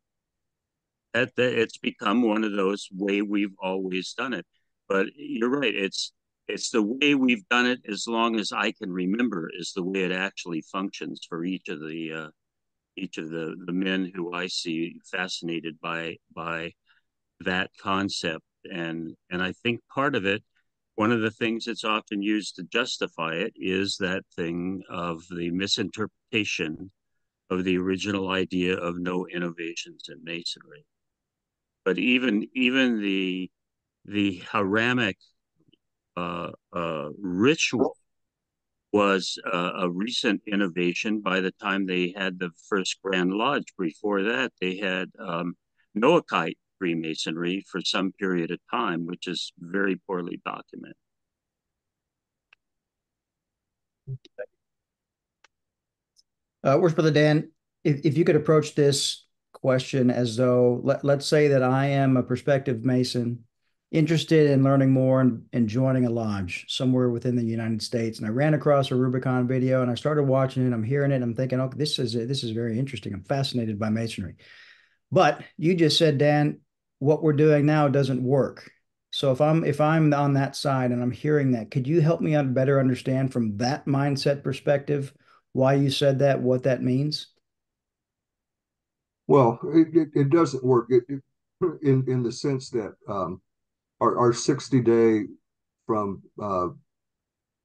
at the, it's become one of those way we've always done it. But you're right, it's, it's the way we've done it as long as I can remember is the way it actually functions for each of the, uh, each of the, the men who I see fascinated by, by, that concept. And and I think part of it, one of the things that's often used to justify it is that thing of the misinterpretation of the original idea of no innovations in masonry. But even even the the Hiramic uh, uh, ritual was uh, a recent innovation. By the time they had the first Grand Lodge, before that they had um, Noahite Freemasonry for some period of time, which is very poorly documented. Uh, Worship Brother Dan, if, if you could approach this question as though, let, let's say that I am a prospective Mason interested in learning more and, and joining a lodge somewhere within the United States, and I ran across a Rubicon video and I started watching it, I'm hearing it, I'm thinking, oh, this is, this is very interesting. I'm fascinated by Masonry. But you just said, Dan, what we're doing now doesn't work. So if I'm if I'm on that side and I'm hearing that, could you help me out better understand from that mindset perspective why you said that, what that means? Well, it, it, it doesn't work it, it, in in the sense that um, our our sixty day from uh,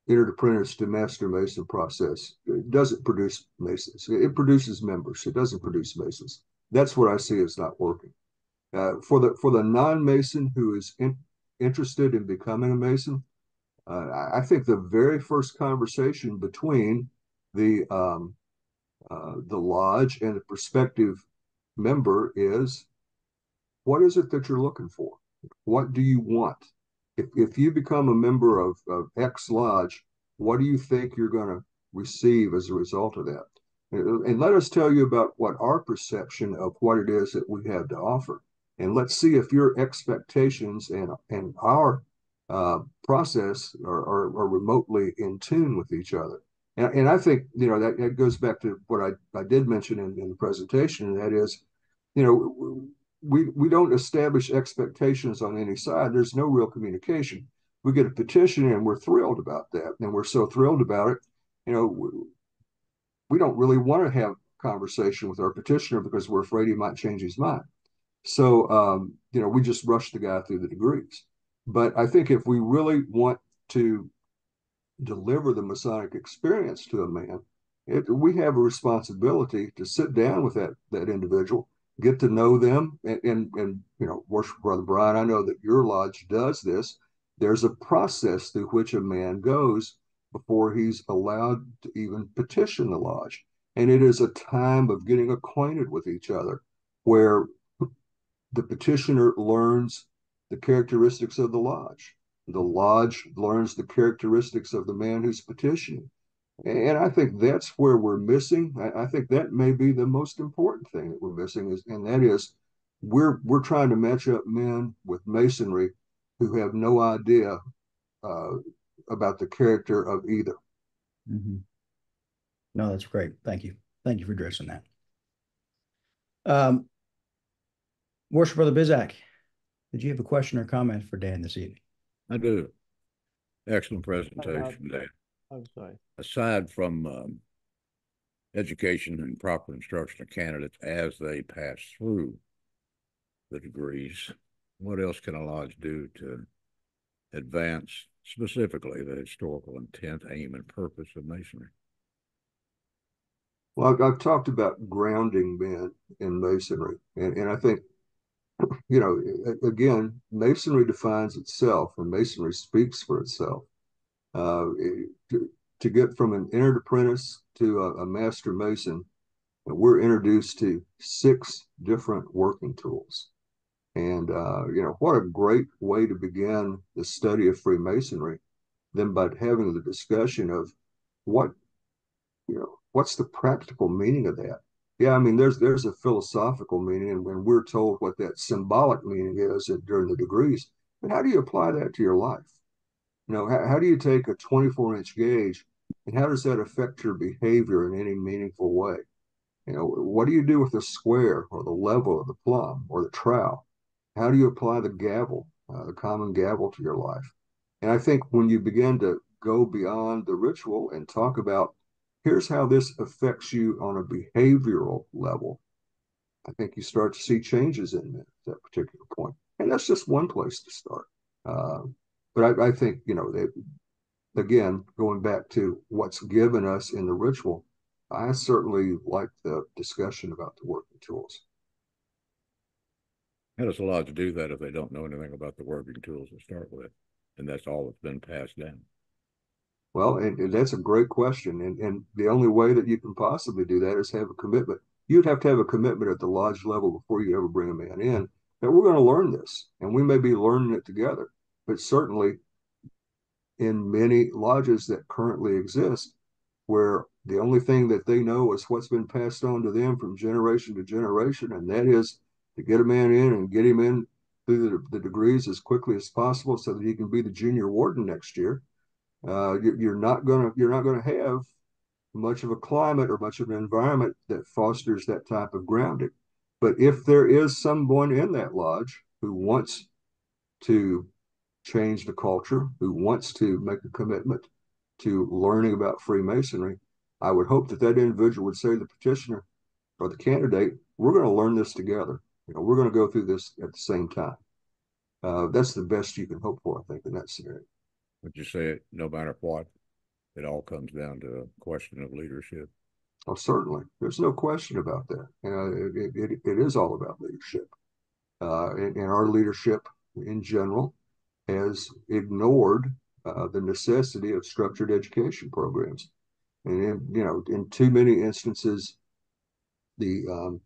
entered apprentice to master mason process, it doesn't produce masons. It produces members. It doesn't produce masons. That's what I see is not working. Uh, for the for the non-Mason who is in, interested in becoming a Mason, uh, I think the very first conversation between the um, uh, the lodge and the prospective member is, what is it that you're looking for? What do you want? If, if you become a member of, of X Lodge, what do you think you're going to receive as a result of that? And let us tell you about what our perception of what it is that we have to offer. And let's see if your expectations and, and our uh, process are, are, are remotely in tune with each other. And, and I think, you know, that, that goes back to what I, I did mention in, in the presentation, and that is, you know, we, we don't establish expectations on any side. There's no real communication. We get a petition and we're thrilled about that. And we're so thrilled about it, you know, we, we don't really want to have conversation with our petitioner because we're afraid he might change his mind. So, um, you know, we just rush the guy through the degrees. But I think if we really want to deliver the Masonic experience to a man, it, we have a responsibility to sit down with that, that individual, get to know them. And, and, and, you know, Worship Brother Brian, I know that your lodge does this. There's a process through which a man goes before he's allowed to even petition the lodge. And it is a time of getting acquainted with each other where the petitioner learns the characteristics of the lodge. The lodge learns the characteristics of the man who's petitioning. And I think that's where we're missing. I think that may be the most important thing that we're missing, is, and that is we're, we're trying to match up men with masonry who have no idea uh, about the character of either. Mm-hmm. No, that's great. Thank you. Thank you for addressing that. Um, Worship Brother Bizzack, did you have a question or comment for Dan this evening? I do. Excellent presentation, Dan. I'm sorry. Aside from um, education and proper instruction of candidates as they pass through the degrees, what else can a lodge do to advance specifically the historical intent, aim, and purpose of masonry? Well, I've, I've talked about grounding men in masonry. And, and I think, you know, again, masonry defines itself and masonry speaks for itself. Uh, to, to get from an entered apprentice to a, a master mason and we're introduced to six different working tools. And, uh, you know, what a great way to begin the study of Freemasonry than by having the discussion of what, you know, what's the practical meaning of that? Yeah, I mean, there's there's a philosophical meaning, and when we're told what that symbolic meaning is during the degrees, but how do you apply that to your life? You know, how, how do you take a twenty-four inch gauge, and how does that affect your behavior in any meaningful way? You know, what do you do with the square or the level of the plumb or the trowel? How do you apply the gavel, uh, the common gavel, to your life? And I think when you begin to go beyond the ritual and talk about, here's how this affects you on a behavioral level, I think you start to see changes in that, that particular point. And that's just one place to start. Uh, but I, I think, you know, they, again, going back to what's given us in the ritual, I certainly like the discussion about the working tools. And it's allowed to do that if they don't know anything about the working tools to start with. And that's all that's been passed down. Well, and, and that's a great question. And, and the only way that you can possibly do that is have a commitment. You'd have to have a commitment at the lodge level before you ever bring a man in that we're going to learn this, and we may be learning it together. But certainly in many lodges that currently exist, where the only thing that they know is what's been passed on to them from generation to generation, and that is to get a man in and get him in through the, the degrees as quickly as possible so that he can be the junior warden next year. Uh, you, you're not gonna you're not gonna have much of a climate or much of an environment that fosters that type of grounding. But if there is someone in that lodge who wants to change the culture, who wants to make a commitment to learning about Freemasonry, I would hope that that individual would say to the petitioner or the candidate, "We're going to learn this together. You know, we're going to go through this at the same time." Uh, that's the best you can hope for, I think, in that scenario. Would you say, no matter what, it all comes down to a question of leadership? Oh, certainly. There's no question about that. You know, it, it, it is all about leadership. Uh, and, and our leadership in general has ignored uh, the necessity of structured education programs. And, in, you know, in too many instances, the um,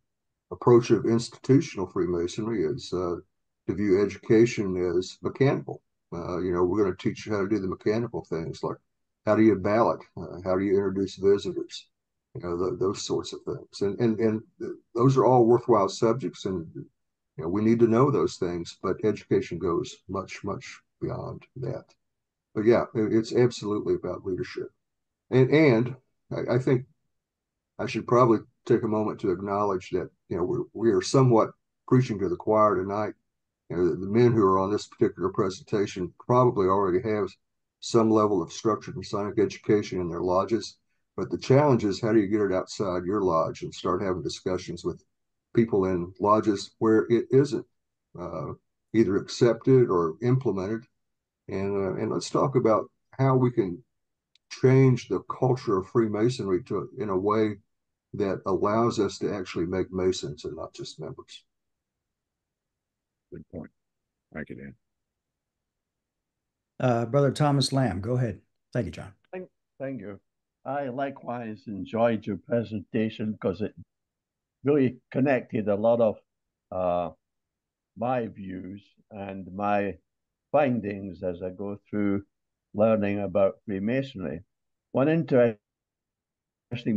approach of institutional Freemasonry is uh, to view education as mechanical. Uh, you know, we're going to teach you how to do the mechanical things, like how do you ballot, uh, how do you introduce visitors, you know, th those sorts of things. And, and and those are all worthwhile subjects, and you know, we need to know those things. But education goes much, much beyond that. But yeah, it's absolutely about leadership. And and I, I think I should probably take a moment to acknowledge that, you know, we're, we are somewhat preaching to the choir tonight. You know, the men who are on this particular presentation probably already have some level of structured Masonic education in their lodges. But the challenge is, how do you get it outside your lodge and start having discussions with people in lodges where it isn't uh, either accepted or implemented? And, uh, and let's talk about how we can change the culture of Freemasonry to, in a way that allows us to actually make Masons and not just members. Good point. Thank you, Dan. Uh, Brother Thomas Lamb, go ahead. Thank you, John. Thank, thank you. I likewise enjoyed your presentation because it really connected a lot of uh, my views and my findings as I go through learning about Freemasonry. One interesting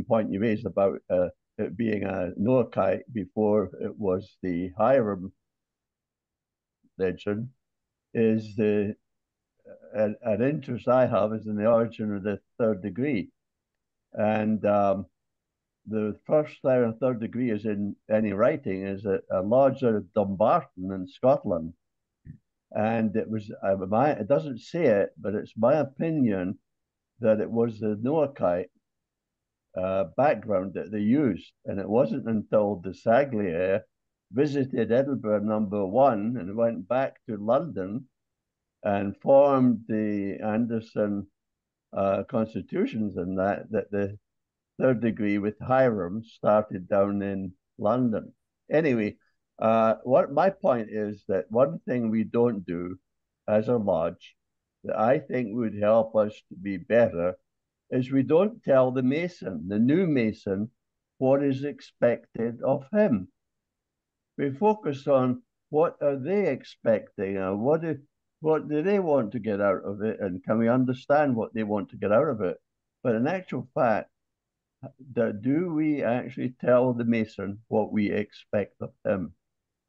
point you raised about uh, it being a Noachite before it was the Hiram legend is the uh, an interest I have is in the origin of the third degree, and um, the first and third degree is in any writing is a, a lodge out of Dumbarton in Scotland, and it was uh, my it doesn't say it, but it's my opinion that it was the Noachite uh, background that they used, and it wasn't until the Saglier visited Edinburgh number one and went back to London and formed the Anderson uh, Constitutions and that, that the third degree with Hiram started down in London. Anyway, uh, what my point is that one thing we don't do as a lodge that I think would help us to be better is we don't tell the Mason, the new Mason, what is expected of him. We focus on what are they expecting, and what do, what do they want to get out of it, and can we understand what they want to get out of it? But in actual fact, do we actually tell the Mason what we expect of him?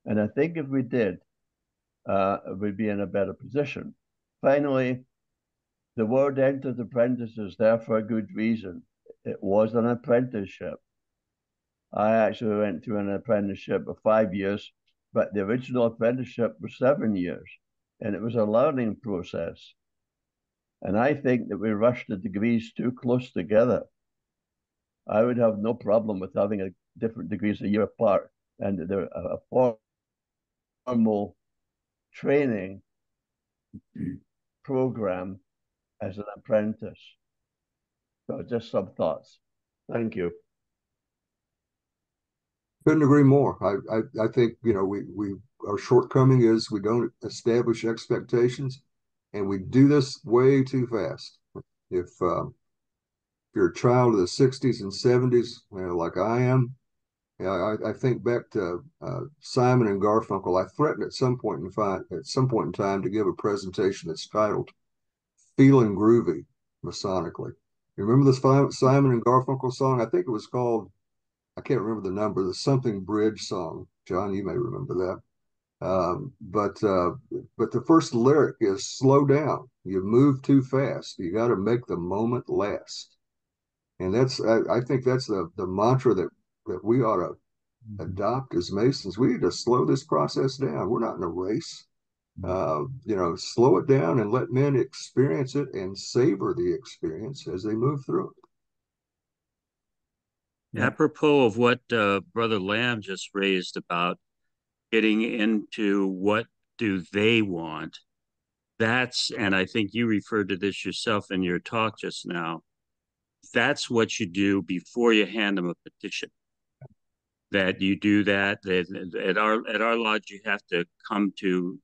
And I think if we did, uh, we'd be in a better position. Finally, the word enters apprentices there for a good reason. It was an apprenticeship. I actually went through an apprenticeship of five years, but the original apprenticeship was seven years, and it was a learning process. And I think that we rushed the degrees too close together. I would have no problem with having a different degrees a year apart, and there a formal training program as an apprentice. So just some thoughts. Thank you. Couldn't agree more. I, I, I think, you know, we, we our shortcoming is we don't establish expectations, and we do this way too fast. If, uh, if you're a child of the sixties and seventies, you know, like I am, you know, I, I think back to uh, Simon and Garfunkel. I threatened at some point in time, at some point in time to give a presentation that's titled "Feeling Groovy Masonically." You remember the Simon and Garfunkel song? I think it was called, I can't remember the number, the something bridge song. John, you may remember that. Um, but uh, but the first lyric is slow down. You move too fast. You got to make the moment last. And that's I, I think that's the, the mantra that, that we ought to adopt as Masons. We need to slow this process down. We're not in a race. Uh, you know, slow it down and let men experience it and savor the experience as they move through it. Apropos of what uh, Brother Lamb just raised about getting into what do they want, that's, and I think you referred to this yourself in your talk just now, that's what you do before you hand them a petition. That you do that, that at our, at our lodge you have to come to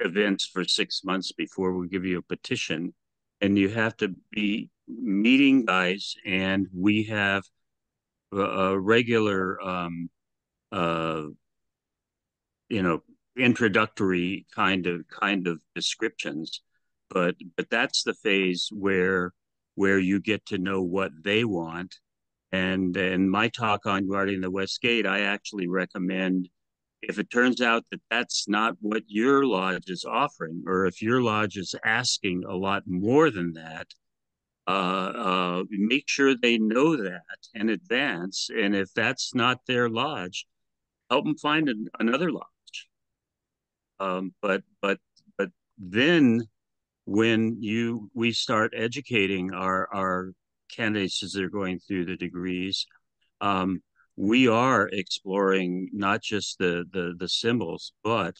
events for six months before we give you a petition, and you have to be meeting guys, and we have a regular, um, uh, you know, introductory kind of kind of descriptions, but but that's the phase where where you get to know what they want. And in my talk on guarding the West Gate, I actually recommend, if it turns out that that's not what your lodge is offering, or if your lodge is asking a lot more than that, uh, uh, make sure they know that in advance. And if that's not their lodge, help them find an, another lodge. Um, but but but then when you we start educating our our candidates as they're going through the degrees, um, we are exploring not just the, the the symbols, but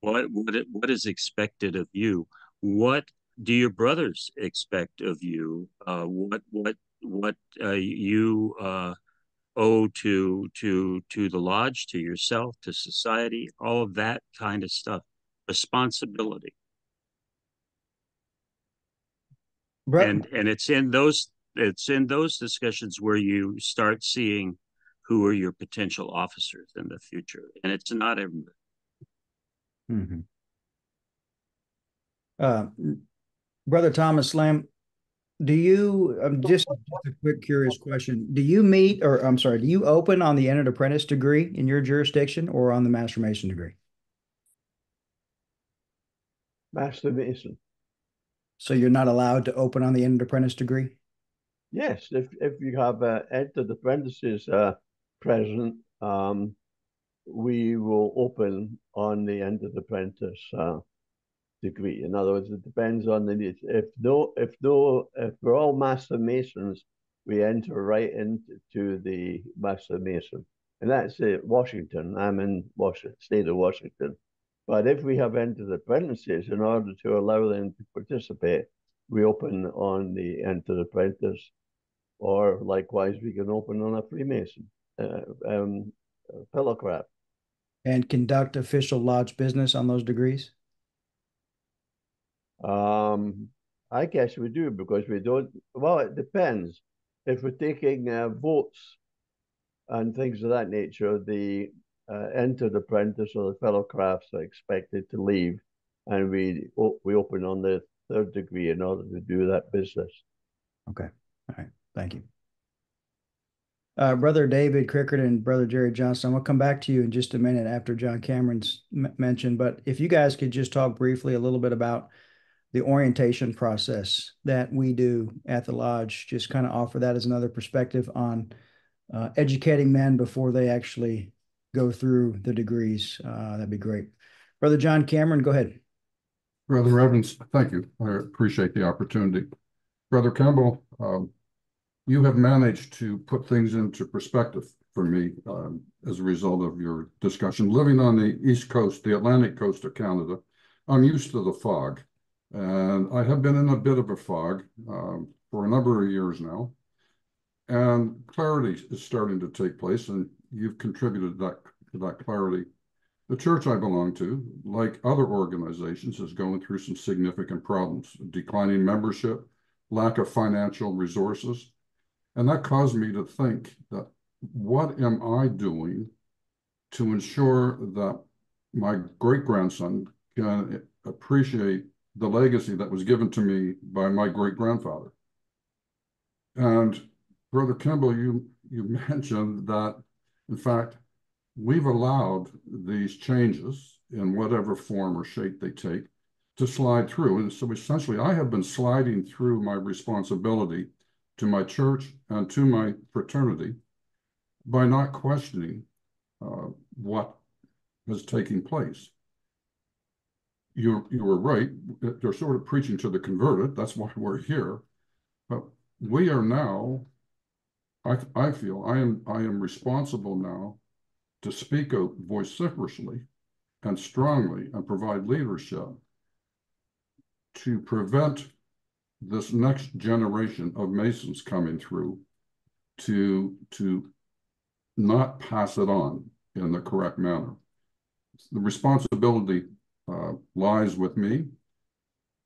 what what what is expected of you. What do your brothers expect of you? Uh, what what what uh, you uh, owe to to to the lodge, to yourself, to society, all of that kind of stuff. Responsibility. Right. And and it's in those it's in those discussions where you start seeing who are your potential officers in the future. And it's not everybody. Mm-hmm. uh, Brother Thomas Lamb, do you, um, just, just a quick curious question, do you meet, or I'm sorry, do you open on the entered apprentice degree in your jurisdiction or on the Master Mason degree? Master Mason. So you're not allowed to open on the entered apprentice degree? Yes, if, if you have uh, entered apprentices uh, present, um, we will open on the end of the apprentice uh, degree. In other words, it depends on the needs. If no, if no, if we're all Master Masons, we enter right into the Master Mason, and that's it. Washington. I'm in Washington, state of Washington. But if we have entered apprentices, in order to allow them to participate, we open on the entered apprentice, or likewise, we can open on a Freemason, uh, um, fellow craft. And conduct official lodge business on those degrees? Um, I guess we do, because we don't, well, it depends. If we're taking uh, votes and things of that nature, the uh, entered apprentice or the fellow crafts are expected to leave, and we we open on the third degree in order to do that business. Okay. All right. Thank you. Uh, Brother David Crickert and Brother Jerry Johnson, I'm going to come back to you in just a minute after John Cameron's m mention, but if you guys could just talk briefly a little bit about the orientation process that we do at the Lodge, just kind of offer that as another perspective on uh, educating men before they actually go through the degrees. Uh, that'd be great. Brother John Cameron, go ahead. Brother Evans, thank you. I appreciate the opportunity. Brother Kemble, um, you have managed to put things into perspective for me um, as a result of your discussion. Living on the East Coast, the Atlantic coast of Canada, I'm used to the fog. And I have been in a bit of a fog um, for a number of years now. And clarity is starting to take place, and you've contributed that, to that clarity. The church I belong to, like other organizations, is going through some significant problems, declining membership, lack of financial resources. And that caused me to think that what am I doing to ensure that my great-grandson can appreciate the legacy that was given to me by my great-grandfather? And Brother Kemble, you, you mentioned that, in fact, we've allowed these changes in whatever form or shape they take to slide through. And so essentially, I have been sliding through my responsibility to my church and to my fraternity by not questioning uh, what is taking place. You, you were right. They're sort of preaching to the converted. That's why we're here. But we are now, I, I feel, I am, I am responsible now to speak out vociferously and strongly and provide leadership to prevent this next generation of Masons coming through to, to not pass it on in the correct manner. The responsibility uh, lies with me.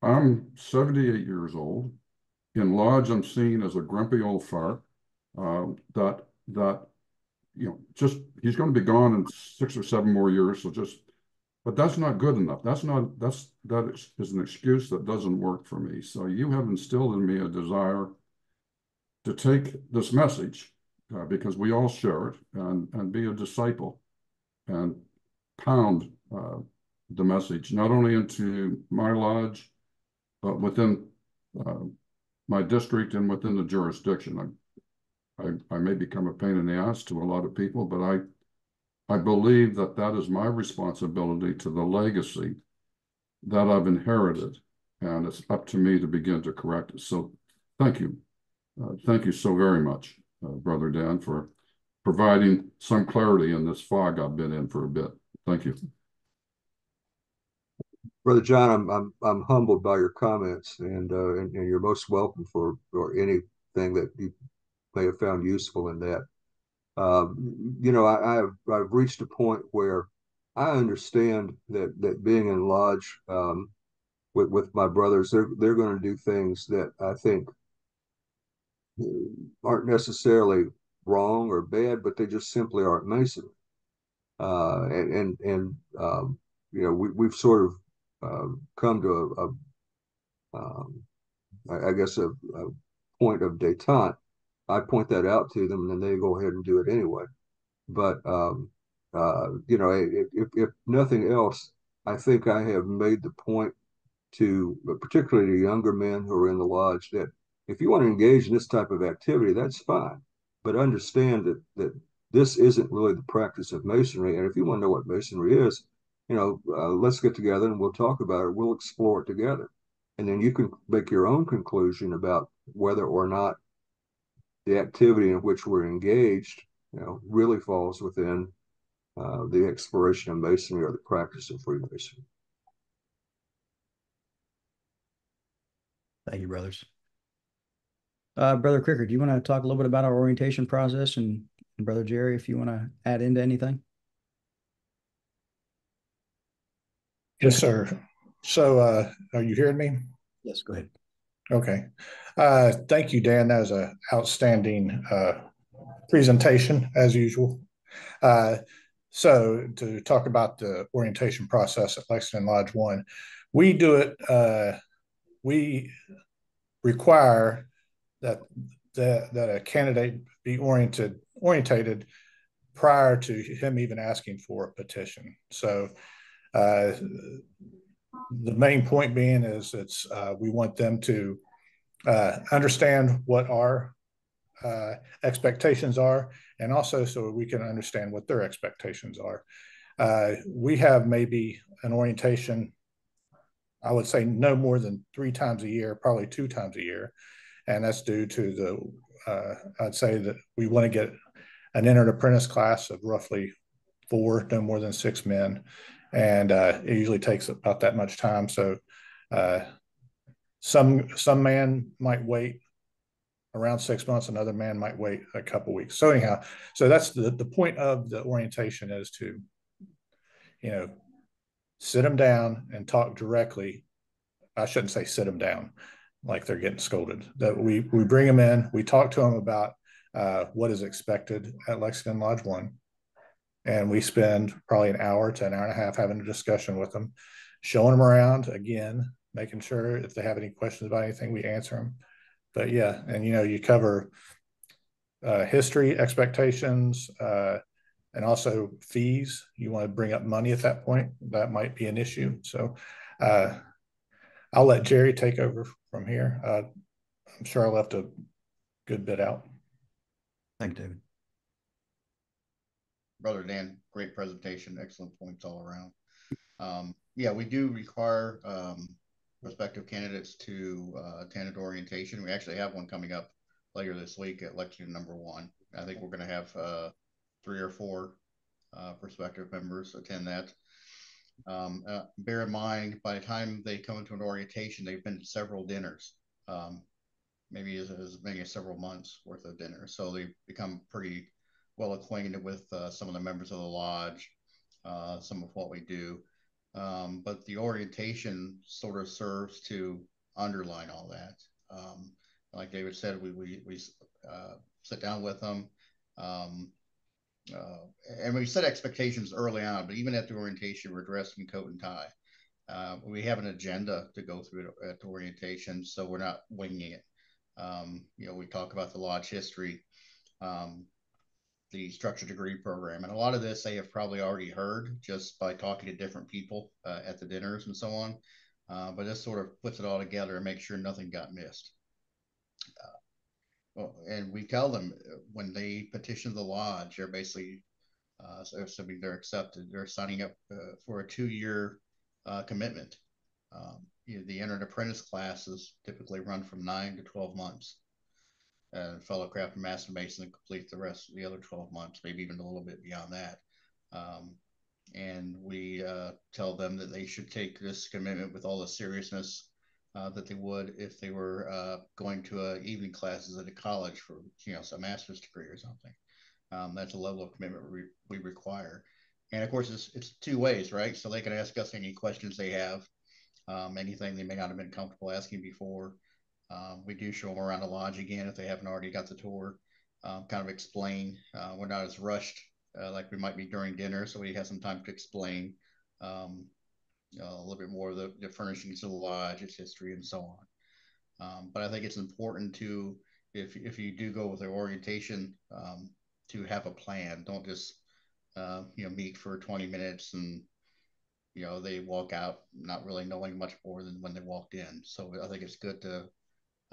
I'm seventy-eight years old. In Lodge, I'm seen as a grumpy old fart uh, that, that, you know, just, he's going to be gone in six or seven more years. So just, but that's not good enough. That's not, that's, that is an excuse that doesn't work for me. So you have instilled in me a desire to take this message uh, because we all share it and, and be a disciple and pound uh, the message, not only into my lodge, but within uh, my district and within the jurisdiction. I'm, I, I may become a pain in the ass to a lot of people, but I, I believe that that is my responsibility to the legacy that I've inherited, and it's up to me to begin to correct it. So thank you. Uh, thank you so very much, uh, Brother Dan, for providing some clarity in this fog I've been in for a bit. Thank you. Brother John, I'm, I'm, I'm humbled by your comments, and, uh, and, and you're most welcome for or anything that you may have found useful in that. Um, you know, I, I've, I've reached a point where I understand that, that being in Lodge um, with, with my brothers, they're, they're going to do things that I think aren't necessarily wrong or bad, but they just simply aren't Masonry. Uh, and, and, and um, you know, we, we've sort of uh, come to a, a um, I, I guess, a, a point of detente. I point that out to them, and then they go ahead and do it anyway. But, um, uh, you know, if, if, if nothing else, I think I have made the point to, particularly to younger men who are in the Lodge, that if you want to engage in this type of activity, that's fine. But understand that, that this isn't really the practice of Masonry. And if you want to know what Masonry is, you know, uh, let's get together and we'll talk about it. We'll explore it together. And then you can make your own conclusion about whether or not the activity in which we're engaged, you know, really falls within uh, the exploration of Masonry or the practice of Freemasonry. Thank you, brothers. Uh, Brother Crickert, do you want to talk a little bit about our orientation process? And, and Brother Jerry, if you want to add into anything. Yes, sir. So uh, are you hearing me? Yes, go ahead. Okay. Uh, thank you, Dan. That was an outstanding uh, presentation as usual. Uh, so to talk about the orientation process at Lexington Lodge one, we do it, uh, we require that, that, that a candidate be oriented, orientated prior to him even asking for a petition. So uh, the main point being is it's, uh, we want them to uh, understand what our uh, expectations are, and also so we can understand what their expectations are. Uh, we have maybe an orientation, I would say no more than three times a year, probably two times a year. And that's due to the, uh, I'd say that we want to get an entered apprentice class of roughly four, no more than six men. And uh, it usually takes about that much time. So uh, some, some man might wait around six months, another man might wait a couple weeks. So anyhow, so that's the, the point of the orientation is to, you know, sit them down and talk directly. I shouldn't say sit them down like they're getting scolded. That we, we bring them in, we talk to them about uh, what is expected at Lexington Lodge one. And we spend probably an hour to an hour and a half having a discussion with them, showing them around again, making sure if they have any questions about anything, we answer them. But yeah, and you know, you cover uh, history, expectations, uh, and also fees. You want to bring up money at that point. That might be an issue. So uh, I'll let Jerry take over from here. Uh, I'm sure I left a good bit out. Thank you, David. Brother Dan, great presentation. Excellent points all around. Um, yeah, we do require um, prospective candidates to uh, attend an orientation. We actually have one coming up later this week at Lexington number one. I think we're going to have uh, three or four uh, prospective members attend that. Um, uh, bear in mind, by the time they come into an orientation, they've been to several dinners, um, maybe as, as many as several months worth of dinners. So they've become pretty well acquainted with uh, some of the members of the lodge, uh, some of what we do. Um, but the orientation sort of serves to underline all that. Um, like David said, we, we, we uh, sit down with them. Um, Uh, and we set expectations early on, but even at the orientation, we're dressed in coat and tie. Uh, we have an agenda to go through at the orientation, so we're not winging it. Um, you know, we talk about the lodge history, um, the structured degree program, and a lot of this they have probably already heard just by talking to different people uh, at the dinners and so on. Uh, but this sort of puts it all together and makes sure nothing got missed. Uh, Well, and we tell them when they petition the lodge, they're basically, uh, assuming they're accepted, they're signing up uh, for a two-year uh, commitment. Um, you know, the entered apprentice classes typically run from nine to twelve months. And fellow craft and master mason complete the rest of the other twelve months, maybe even a little bit beyond that. Um, and we uh, tell them that they should take this commitment with all the seriousness Uh, that they would if they were uh, going to uh, evening classes at a college for, you know, a master's degree or something. Um, that's a level of commitment we, we require. And of course, it's, it's two ways, right? So they can ask us any questions they have, um, anything they may not have been comfortable asking before. Um, we do show them around the lodge again if they haven't already got the tour, um, kind of explain. Uh, we're not as rushed uh, like we might be during dinner, so we have some time to explain um, Uh, a little bit more of the, the furnishings of the lodge, its history, and so on. Um, but I think it's important to, if if you do go with an orientation, um, to have a plan. Don't just uh, you know, meet for twenty minutes and, you know, they walk out not really knowing much more than when they walked in. So I think it's good to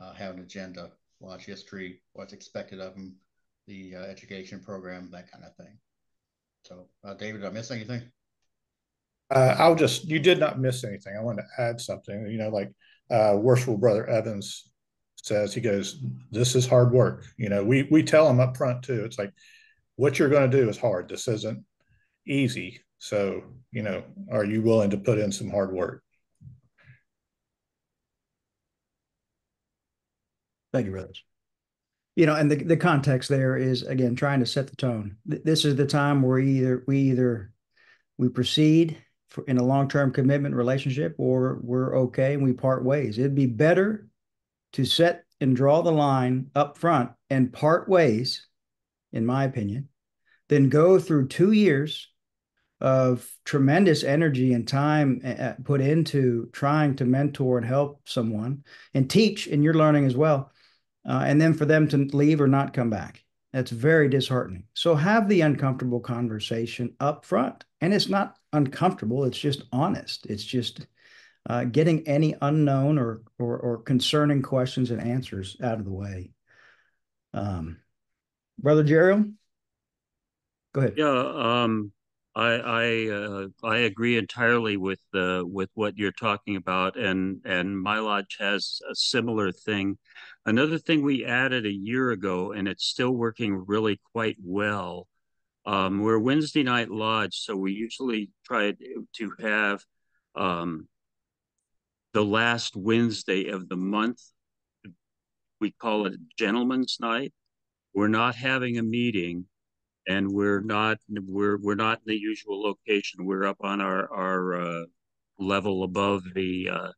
uh, have an agenda, lodge history, what's expected of them, the uh, education program, that kind of thing. So, uh, David, did I miss anything? Uh, I'll just, you did not miss anything. I wanted to add something, you know, like uh, Worshipful Brother Evans says, he goes, this is hard work. You know, we, we tell them up front too. It's like, what you're going to do is hard. This isn't easy. So, you know, are you willing to put in some hard work? Thank you, brothers. You know, and the, the context there is, again, trying to set the tone. This is the time where either we either we proceed in a long-term commitment relationship, or we're okay and we part ways. It'd be better to set and draw the line up front and part ways in my opinion, then go through two years of tremendous energy and time put into trying to mentor and help someone and teach, and you're learning as well, uh, and then for them to leave or not come back. That's very disheartening. So have the uncomfortable conversation up front. And it's not uncomfortable. It's just honest. It's just uh, getting any unknown or, or or concerning questions and answers out of the way. Um, Brother Jerriel, go ahead. Yeah, um, I I, uh, I agree entirely with uh, with what you're talking about, and and my lodge has a similar thing. Another thing we added a year ago, and it's still working really quite well. Um, we're Wednesday night lodge, so we usually try to have um, the last Wednesday of the month. We call it gentleman's night. We're not having a meeting, and we're not we're we're not in the usual location. We're up on our our uh, level above the uh,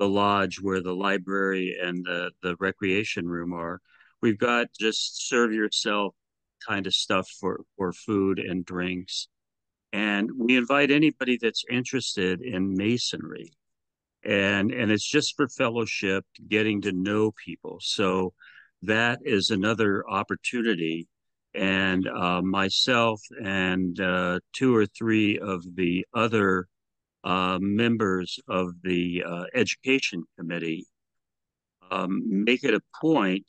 the lodge where the library and the the recreation room are. We've got just serve yourself kind of stuff for for food and drinks, and we invite anybody that's interested in masonry. And and it's just for fellowship, getting to know people. So that is another opportunity. And uh, myself and uh, two or three of the other uh, members of the uh, education committee um, make it a point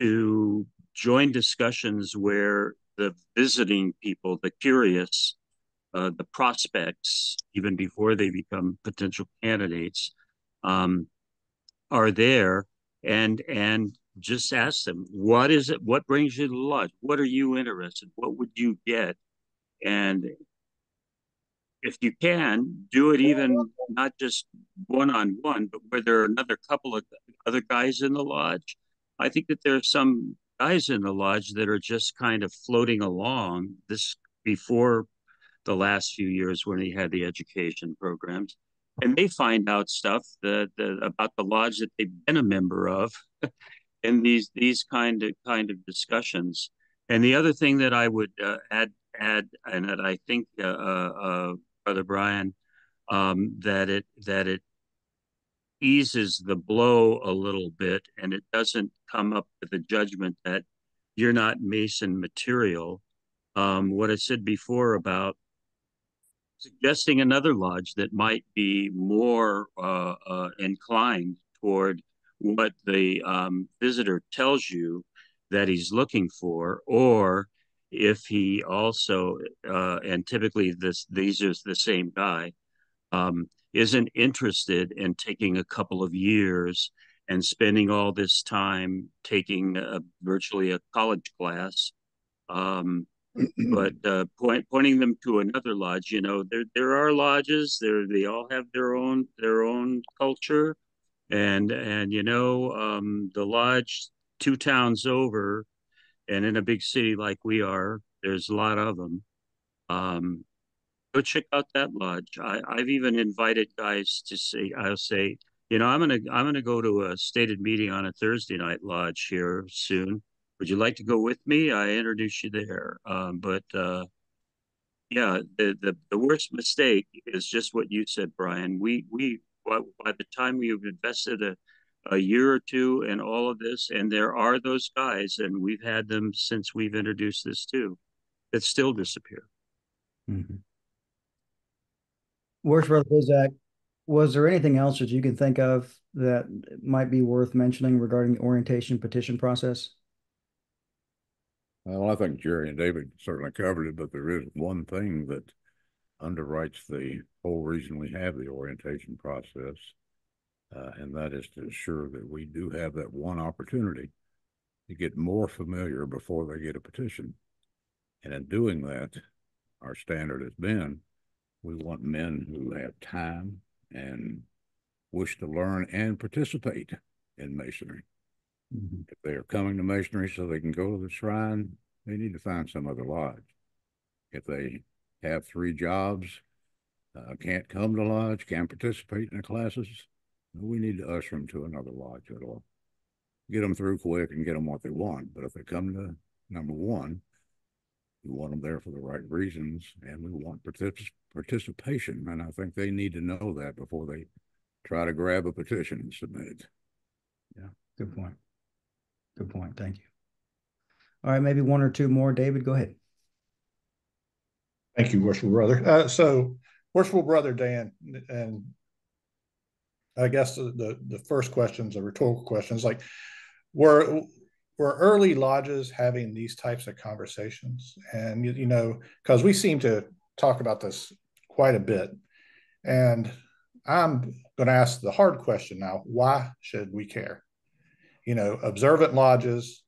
to join discussions where the visiting people, the curious, Uh, the prospects, even before they become potential candidates, um, are there, and and just ask them, what is it? What brings you to the lodge? What are you interested in? What would you get? And if you can, do it even not just one-on-one, but where there are another couple of other guys in the lodge. I think that there are some guys in the lodge that are just kind of floating along this before the last few years when he had the education programs, and they find out stuff that, that about the lodge that they've been a member of in these these kind of kind of discussions. And the other thing that I would uh, add add and that I think uh, uh, Brother Brian, um, that it that it eases the blow a little bit, and it doesn't come up with the judgment that you're not Mason material. Um, what I said before about suggesting another lodge that might be more uh, uh, inclined toward what the um, visitor tells you that he's looking for, or if he also, uh, and typically this these are the same guy, um, isn't interested in taking a couple of years and spending all this time taking a, virtually a college class. Um, But uh, point, pointing them to another lodge, you know, there there are lodges. There they all have their own their own culture, and and you know um, the lodge two towns over, and in a big city like we are, there's a lot of them. Um, go check out that lodge. I, I've even invited guys to say, I'll say, you know, I'm gonna I'm gonna go to a stated meeting on a Thursday night lodge here soon. Would you like to go with me? I introduce you there. Um, but uh, yeah, the, the the worst mistake is just what you said, Brian. We we by, by the time we've invested a, a year or two in all of this, and there are those guys, and we've had them since we've introduced this too, that still disappear. Mm-hmm. Worst, Brother Bizzack, was there anything else that you can think of that might be worth mentioning regarding the orientation petition process? Well, I think Jerry and David certainly covered it, but there is one thing that underwrites the whole reason we have the orientation process, uh, and that is to ensure that we do have that one opportunity to get more familiar before they get a petition. And in doing that, our standard has been we want men who have time and wish to learn and participate in masonry. If they are coming to masonry so they can go to the shrine, they need to find some other lodge. If they have three jobs, uh, can't come to lodge, can't participate in the classes, we need to usher them to another lodge at all. Get them through quick and get them what they want. But if they come to number one, we want them there for the right reasons, and we want particip participation. And I think they need to know that before they try to grab a petition and submit it. Yeah, good point. Good point. Thank you. All right, maybe one or two more. David, go ahead. Thank you, Worshipful Brother. Uh, so, Worshipful Brother Dan, and I guess the, the, the first question is a rhetorical question. It's like, were, were early lodges having these types of conversations? And, you, you know, because we seem to talk about this quite a bit. And I'm going to ask the hard question now, why should we care? You know, observant lodges,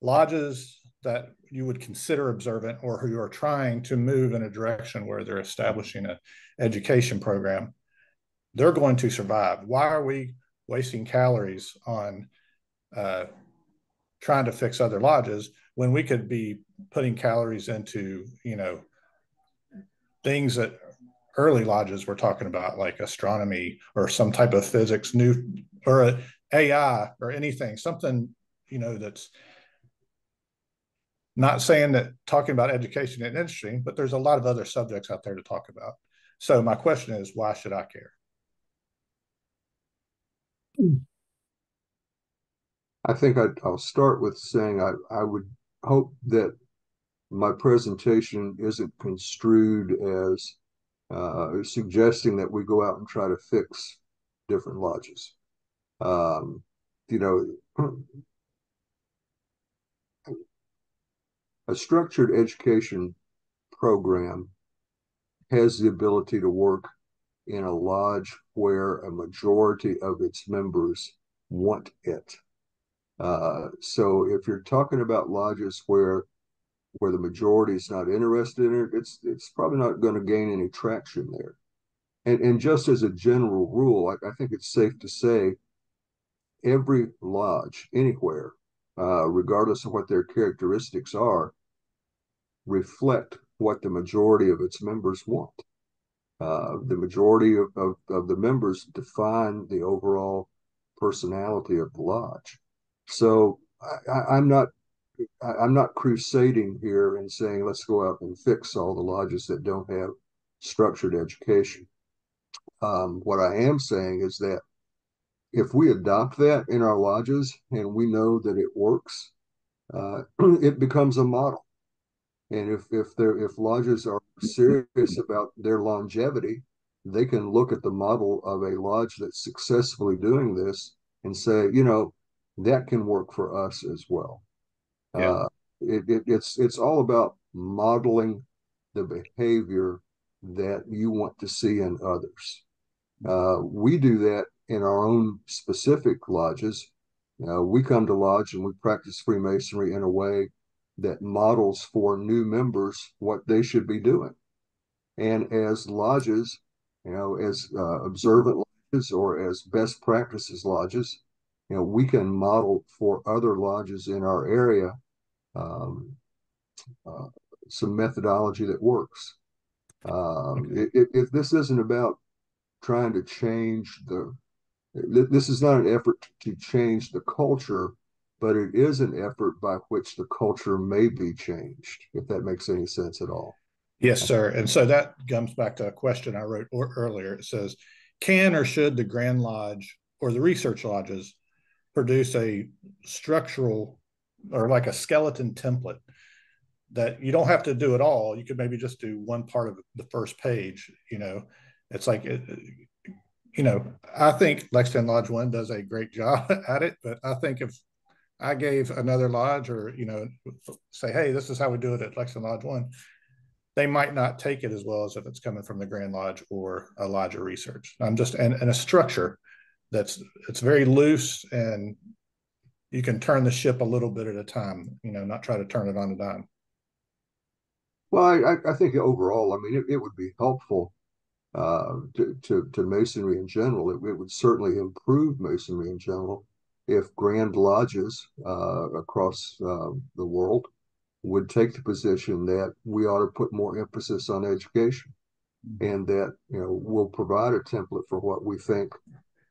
lodges that you would consider observant or who are trying to move in a direction where they're establishing an education program, they're going to survive. Why are we wasting calories on uh, trying to fix other lodges when we could be putting calories into, you know, things that early lodges were talking about, like astronomy or some type of physics, new or a A I or anything, something, you know, that's not saying that talking about education isn't interesting, but there's a lot of other subjects out there to talk about. So my question is, why should I care? I think I, I'll start with saying I, I would hope that my presentation isn't construed as uh, suggesting that we go out and try to fix different lodges. Um, you know, a structured education program has the ability to work in a lodge where a majority of its members want it. Uh, so if you're talking about lodges where where the majority is not interested in it, it's it's probably not going to gain any traction there. And and just as a general rule, I, I think it's safe to say every lodge anywhere, uh, regardless of what their characteristics are, reflect what the majority of its members want. Uh, the majority of, of, of the members define the overall personality of the lodge. So I, I, I'm not I, I'm not crusading here and saying let's go out and fix all the lodges that don't have structured education. Um, what I am saying is that if we adopt that in our lodges and we know that it works, uh, it becomes a model. And if if there if lodges are serious about their longevity, they can look at the model of a lodge that's successfully doing this and say, you know, that can work for us as well. Yeah. Uh, it, it, it's it's all about modeling the behavior that you want to see in others. Uh, we do that in our own specific lodges. Uh, we come to lodge and we practice Freemasonry in a way that models for new members what they should be doing. And as lodges, you know, as uh, observant lodges or as best practices lodges, you know, we can model for other lodges in our area um, uh, some methodology that works. Um, okay. it, it, this isn't about trying to change the, this is not an effort to change the culture, but it is an effort by which the culture may be changed, if that makes any sense at all. Yes, sir. And so that comes back to a question I wrote or earlier. It says, can or should the Grand Lodge or the research lodges produce a structural or like a skeleton template that you don't have to do it all? You could maybe just do one part of the first page. You know, it's like, it, you know, I think Lexington Lodge one does a great job at it, but I think if I gave another lodge or, you know, say, hey, this is how we do it at Lexington Lodge one, they might not take it as well as if it's coming from the Grand Lodge or a lodge of research. I'm just, and, and a structure that's, it's very loose and you can turn the ship a little bit at a time, you know, not try to turn it on a dime. Well, I, I think overall, I mean, it, it would be helpful uh, to, to, to Masonry in general. It, it would certainly improve Masonry in general if grand lodges uh, across uh, the world would take the position that we ought to put more emphasis on education, and that, you know, we'll provide a template for what we think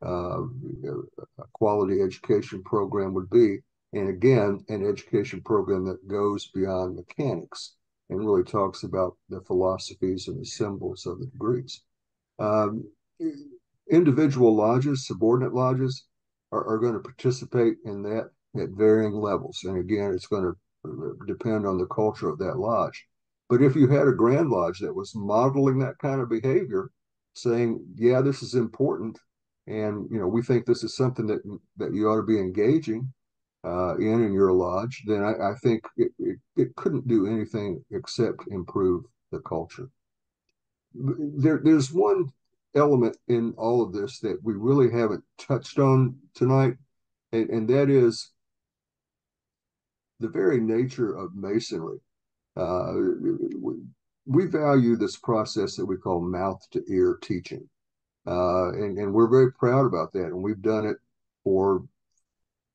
uh, a quality education program would be, And again, an education program that goes beyond mechanics and really talks about the philosophies and the symbols of the degrees. Um, individual lodges, subordinate lodges, are, are going to participate in that at varying levels. And again, it's going to depend on the culture of that lodge. But if you had a Grand Lodge that was modeling that kind of behavior, saying, yeah, this is important, and you know, we think this is something that, that you ought to be engaging uh, in in your lodge, then I, I think it, it, it couldn't do anything except improve the culture. There, there's one element in all of this that we really haven't touched on tonight, and, and that is the very nature of Masonry. Uh, we value this process that we call mouth-to-ear teaching, uh, and, and we're very proud about that, and we've done it for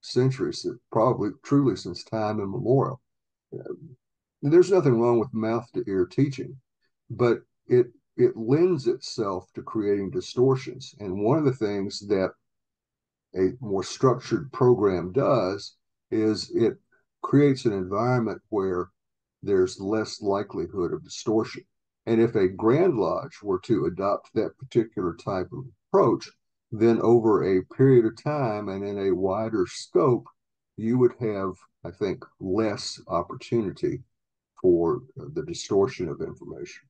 centuries, probably truly since time immemorial. Uh, there's nothing wrong with mouth-to-ear teaching, but it, it lends itself to creating distortions, and one of the things that a more structured program does is it creates an environment where there's less likelihood of distortion. And if a Grand Lodge were to adopt that particular type of approach, then over a period of time and in a wider scope, you would have, I think, less opportunity for the distortion of information.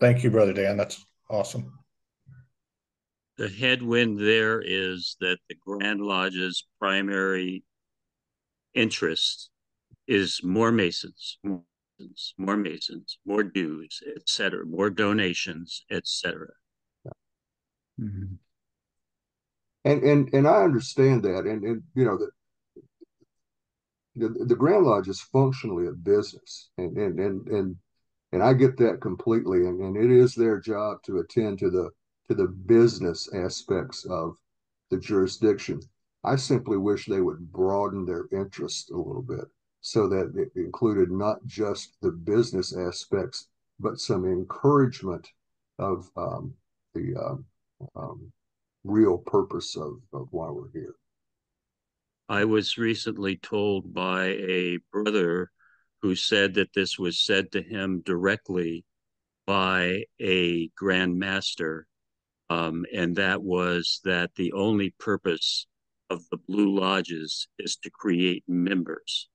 Thank you, Brother Dan. That's awesome. The headwind there is that the Grand Lodge's primary interest is more Masons, more Masons, more Masons, more dues, et cetera, more donations, et cetera. Mm-hmm. And and and I understand that, and and you know the the, the Grand Lodge is functionally a business, and and and and and I get that completely, and and it is their job to attend to the to the business aspects of the jurisdiction. I simply wish they would broaden their interest a little bit, so that it included not just the business aspects, but some encouragement of um, the um, um, real purpose of, of why we're here. I was recently told by a brother who said that this was said to him directly by a Grand Master, um, and that was that the only purpose of the Blue Lodges is to create members.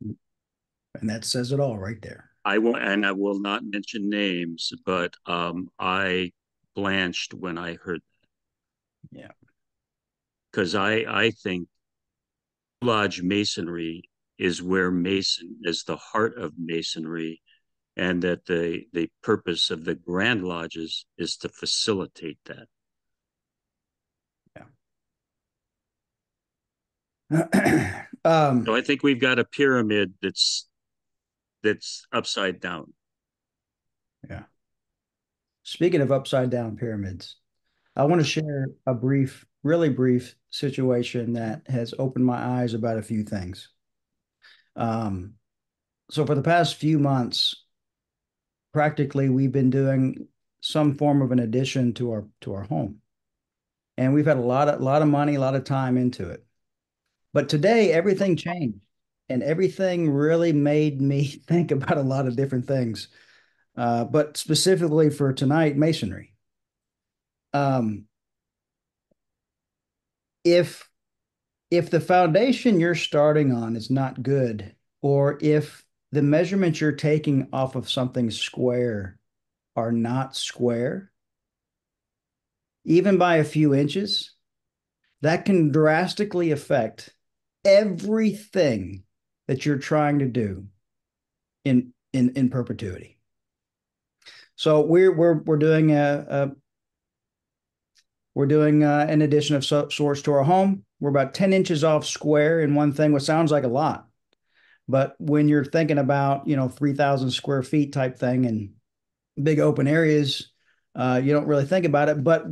And that says it all right there. I will, and I will not mention names, but um, I blanched when I heard that. Yeah. Because I, I think Lodge Masonry is where Mason is the heart of Masonry, and that the, the purpose of the Grand Lodges is to facilitate that. Yeah. um, so I think we've got a pyramid that's that's upside down. Yeah. Speaking of upside down pyramids, I want to share a brief, really brief situation that has opened my eyes about a few things. Um, so for the past few months, practically we've been doing some form of an addition to our to our home. And we've had a lot of, lot of money, a lot of time into it. But today everything changed. And everything really made me think about a lot of different things, uh, but specifically for tonight, Masonry. Um, if, if the foundation you're starting on is not good, or if the measurements you're taking off of something square are not square, even by a few inches, that can drastically affect everything that you're trying to do in in in perpetuity. So we're we're we're doing a, a we're doing a, an addition of so, sorts to our home. We're about ten inches off square in one thing, which sounds like a lot, but when you're thinking about you know three thousand square feet type thing and big open areas, uh, you don't really think about it. But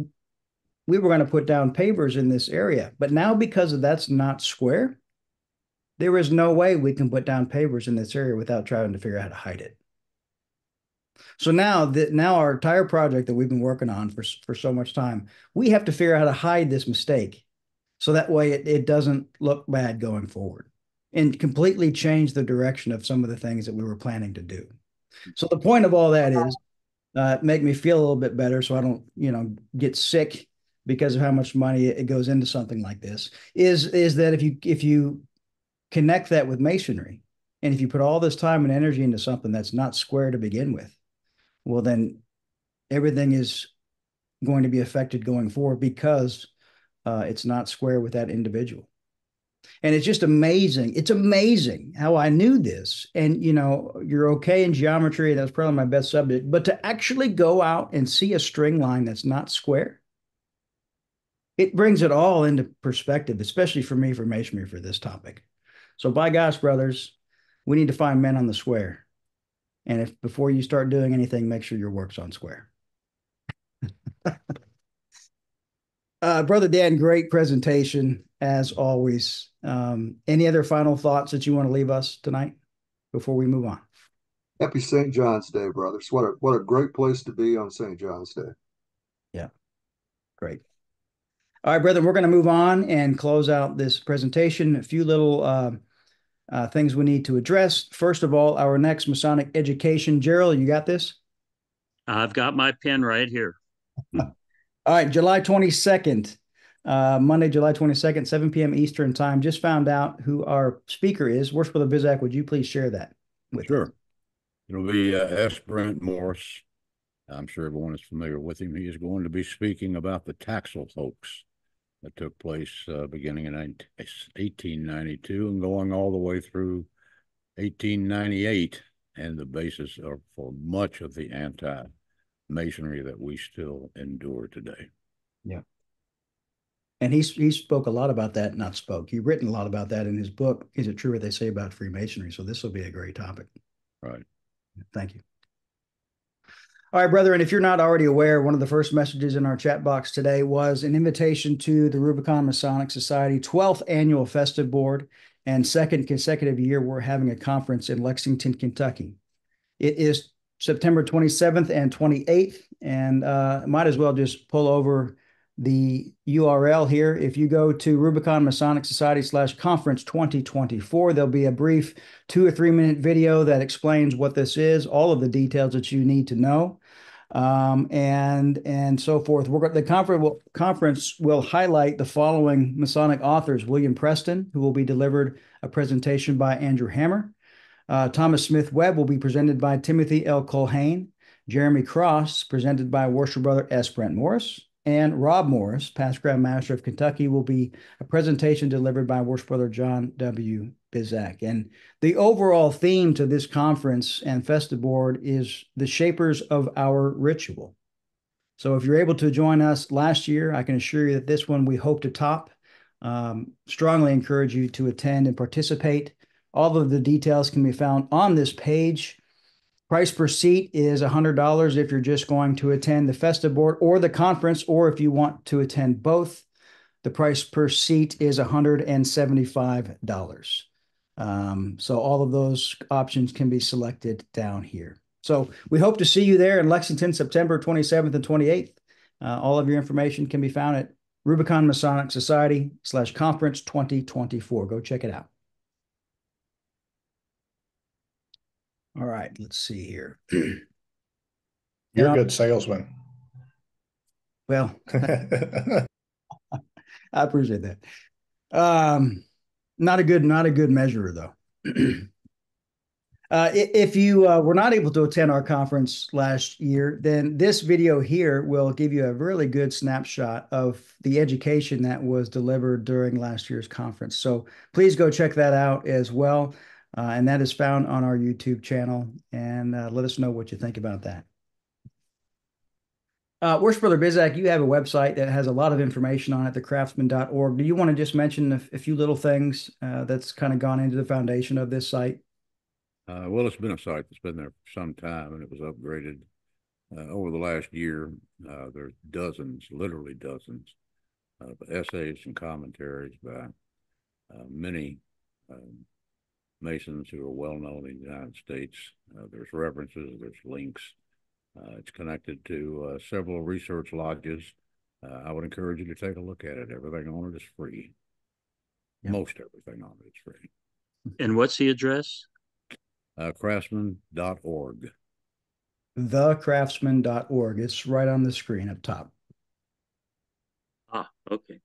we were going to put down pavers in this area, but now because of that's not square, there is no way we can put down pavers in this area without trying to figure out how to hide it. So now that now our entire project that we've been working on for, for so much time, we have to figure out how to hide this mistake. So that way it, it doesn't look bad going forward and completely change the direction of some of the things that we were planning to do. So the point of all that is uh, make me feel a little bit better so I don't, you know, get sick because of how much money it goes into something like this, is, is that if you, if you connect that with masonry, and if you put all this time and energy into something that's not square to begin with, well, then everything is going to be affected going forward because Uh, it's not square with that individual. And it's just amazing. It's amazing how I knew this. And, you know, you're okay in geometry. That's probably my best subject. But to actually go out and see a string line that's not square, it brings it all into perspective, especially for me, for masonry, for this topic. So by gosh, brothers, we need to find men on the square. And if before you start doing anything, make sure your work's on square. Uh, Brother Dan, great presentation, as always. Um, any other final thoughts that you want to leave us tonight before we move on? Happy Saint John's Day, brothers. What a, what a great place to be on Saint John's Day. Yeah, great. All right, brother, we're going to move on and close out this presentation. A few little uh, uh, things we need to address. First of all, our next Masonic education. Gerald, you got this? I've got my pen right here. All right, July twenty-second, uh, Monday, July twenty-second, seven p m Eastern time. Just found out who our speaker is. Worship Brother Bizzack, would you please share that with Sure. us? It'll be uh, S. Brent Morris. I'm sure everyone is familiar with him. He is going to be speaking about the Taxel hoax that took place uh, beginning in eighteen ninety-two and going all the way through eighteen ninety-eight, and the basis of, for much of the anti masonry that we still endure today. Yeah. And he, he spoke a lot about that, not spoke. He's written a lot about that in his book, Is It True What They Say About Freemasonry? So this will be a great topic. Right. Thank you. All right, brethren, if you're not already aware, one of the first messages in our chat box today was an invitation to the Rubicon Masonic Society twelfth Annual Festive Board, and second consecutive year we're having a conference in Lexington, Kentucky. It is September twenty-seventh and twenty-eighth, and uh, might as well just pull over the U R L here. If you go to Rubicon Masonic Society slash conference twenty twenty-four, there'll be a brief two or three minute video that explains what this is, all of the details that you need to know, um, and and so forth. We're, the conference will, conference will highlight the following Masonic authors: William Preston, who will be delivered a presentation by Andrew Hammer. Uh, Thomas Smith Webb will be presented by Timothy L. Culhane. Jeremy Cross, presented by Worship Brother S. Brent Morris. And Rob Morris, past Grand Master of Kentucky, will be a presentation delivered by Worship Brother John W. Bizzack. And the overall theme to this conference and festive board is the shapers of our ritual. So if you're able to join us last year, I can assure you that this one we hope to top. Um, strongly encourage you to attend and participate. All of the details can be found on this page. Price per seat is one hundred dollars if you're just going to attend the festive board or the conference, or if you want to attend both, the price per seat is one hundred seventy-five dollars. Um, so all of those options can be selected down here. So we hope to see you there in Lexington, September twenty-seventh and twenty-eighth. Uh, all of your information can be found at Rubicon Masonic Society slash conference twenty twenty-four. Go check it out. All right, let's see here. You're you know, a good salesman. Well, I appreciate that. Um, not a good, not a good measurer, though. uh, if you uh, were not able to attend our conference last year, then this video here will give you a really good snapshot of the education that was delivered during last year's conference. So please go check that out as well. Uh, and that is found on our YouTube channel. And uh, let us know what you think about that. Uh, Worship Brother Bizzack, you have a website that has a lot of information on it, the craftsman dot org. Do you want to just mention a, a few little things uh, that's kind of gone into the foundation of this site? Uh, well, it's been a site that's been there for some time, and it was upgraded uh, over the last year. Uh, there's dozens, literally dozens, of essays and commentaries by uh, many um, Masons who are well known in the United States. Uh, there's references, there's links, Uh, it's connected to uh, several research lodges. Uh, I would encourage you to take a look at it. Everything on it is free. Yep. Most everything on it is free. And what's the address? Uh, craftsman dot org. the craftsman dot org. It's right on the screen up top. Ah, okay.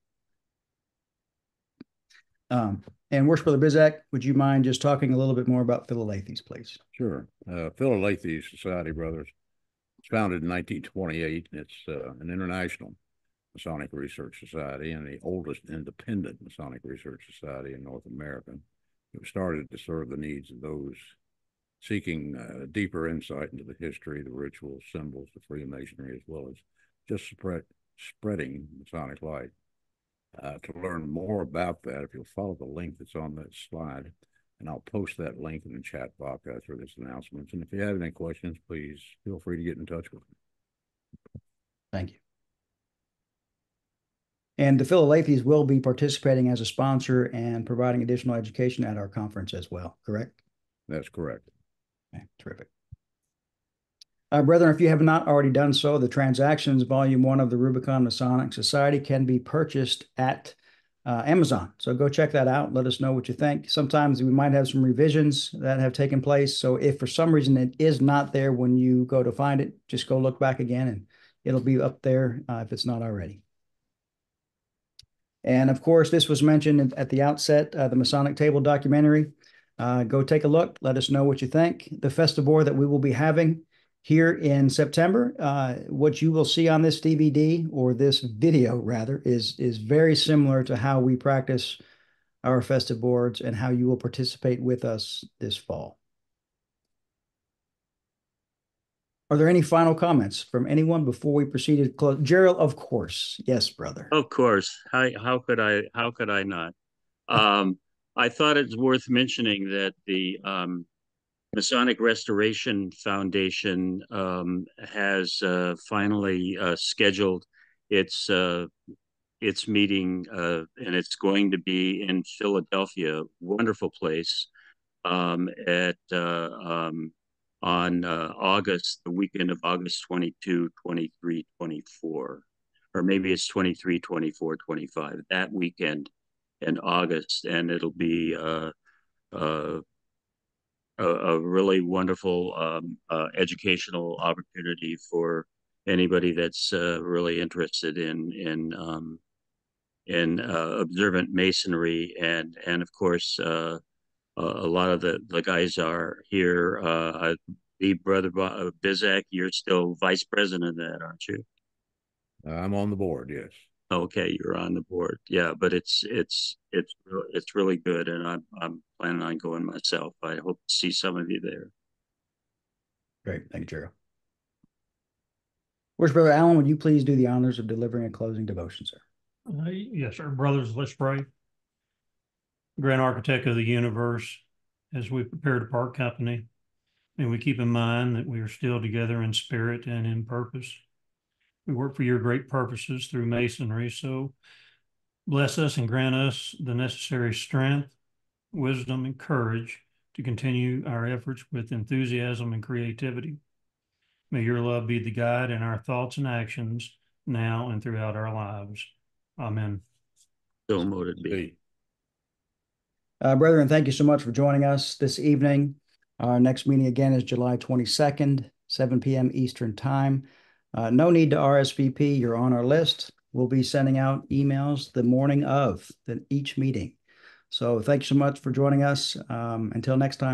Um, and Worship Brother Bizzack, would you mind just talking a little bit more about Philalethes, please? Sure. Uh, Philalethes Society, brothers, it's founded in nineteen twenty-eight, and it's uh, an international Masonic Research Society and the oldest independent Masonic Research Society in North America. It was started to serve the needs of those seeking uh, deeper insight into the history, the rituals, symbols, the Freemasonry, as well as just spread, spreading Masonic light. Uh, to learn more about that, if you'll follow the link that's on that slide, and I'll post that link in the chat box after this announcement. And if you have any questions, please feel free to get in touch with me. Thank you. And the Philalethes will be participating as a sponsor and providing additional education at our conference as well, correct? That's correct. Okay, terrific. Uh, brethren, if you have not already done so, the Transactions, Volume one of the Rubicon Masonic Society can be purchased at uh, Amazon. So go check that out. Let us know what you think. Sometimes we might have some revisions that have taken place. So if for some reason it is not there when you go to find it, just go look back again and it'll be up there uh, if it's not already. And of course, this was mentioned at the outset, uh, the Masonic Table documentary. Uh, go take a look. Let us know what you think. The Festivore that we will be having here in September, uh, what you will see on this D V D, or this video rather, is, is very similar to how we practice our Festivores and how you will participate with us this fall. Are there any final comments from anyone before we proceed to close? Gerald, of course. Yes, brother. Of course. How, how could I, how could I not? Um, I thought it's worth mentioning that the um, Masonic Restoration Foundation um, has uh, finally uh, scheduled its uh, its meeting, uh, and it's going to be in Philadelphia, wonderful place, um, at uh, um, on uh, August, the weekend of August twenty-second, twenty-third, twenty-fourth, or maybe it's twenty-third, twenty-fourth, twenty-fifth, that weekend. In August, and it'll be uh, uh, a, a really wonderful um, uh, educational opportunity for anybody that's uh, really interested in in um, in uh, observant Masonry, and and of course uh, a, a lot of the the guys are here. Uh, I, the brother Bizzack, you're still vice president of that, aren't you? I'm on the board. Yes. Okay, you're on the board. Yeah, but it's it's it's it's really good, and I'm I'm planning on going myself. I hope to see some of you there. Great, thank you, Gerald. Worship Brother Allen, would you please do the honors of delivering a closing devotion, sir? Uh, yes, sir. Brothers, let's pray. Grand Architect of the Universe, as we prepare to part company, and we keep in mind that we are still together in spirit and in purpose. We work for your great purposes through Masonry, so bless us and grant us the necessary strength, wisdom, and courage to continue our efforts with enthusiasm and creativity. May your love be the guide in our thoughts and actions now and throughout our lives. Amen. So mote it be. Uh, brethren, thank you so much for joining us this evening. Our next meeting again is July twenty-second, seven p m Eastern Time. Uh, no need to R S V P. You're on our list. We'll be sending out emails the morning of the, each meeting. So thanks so much for joining us. Um, until next time.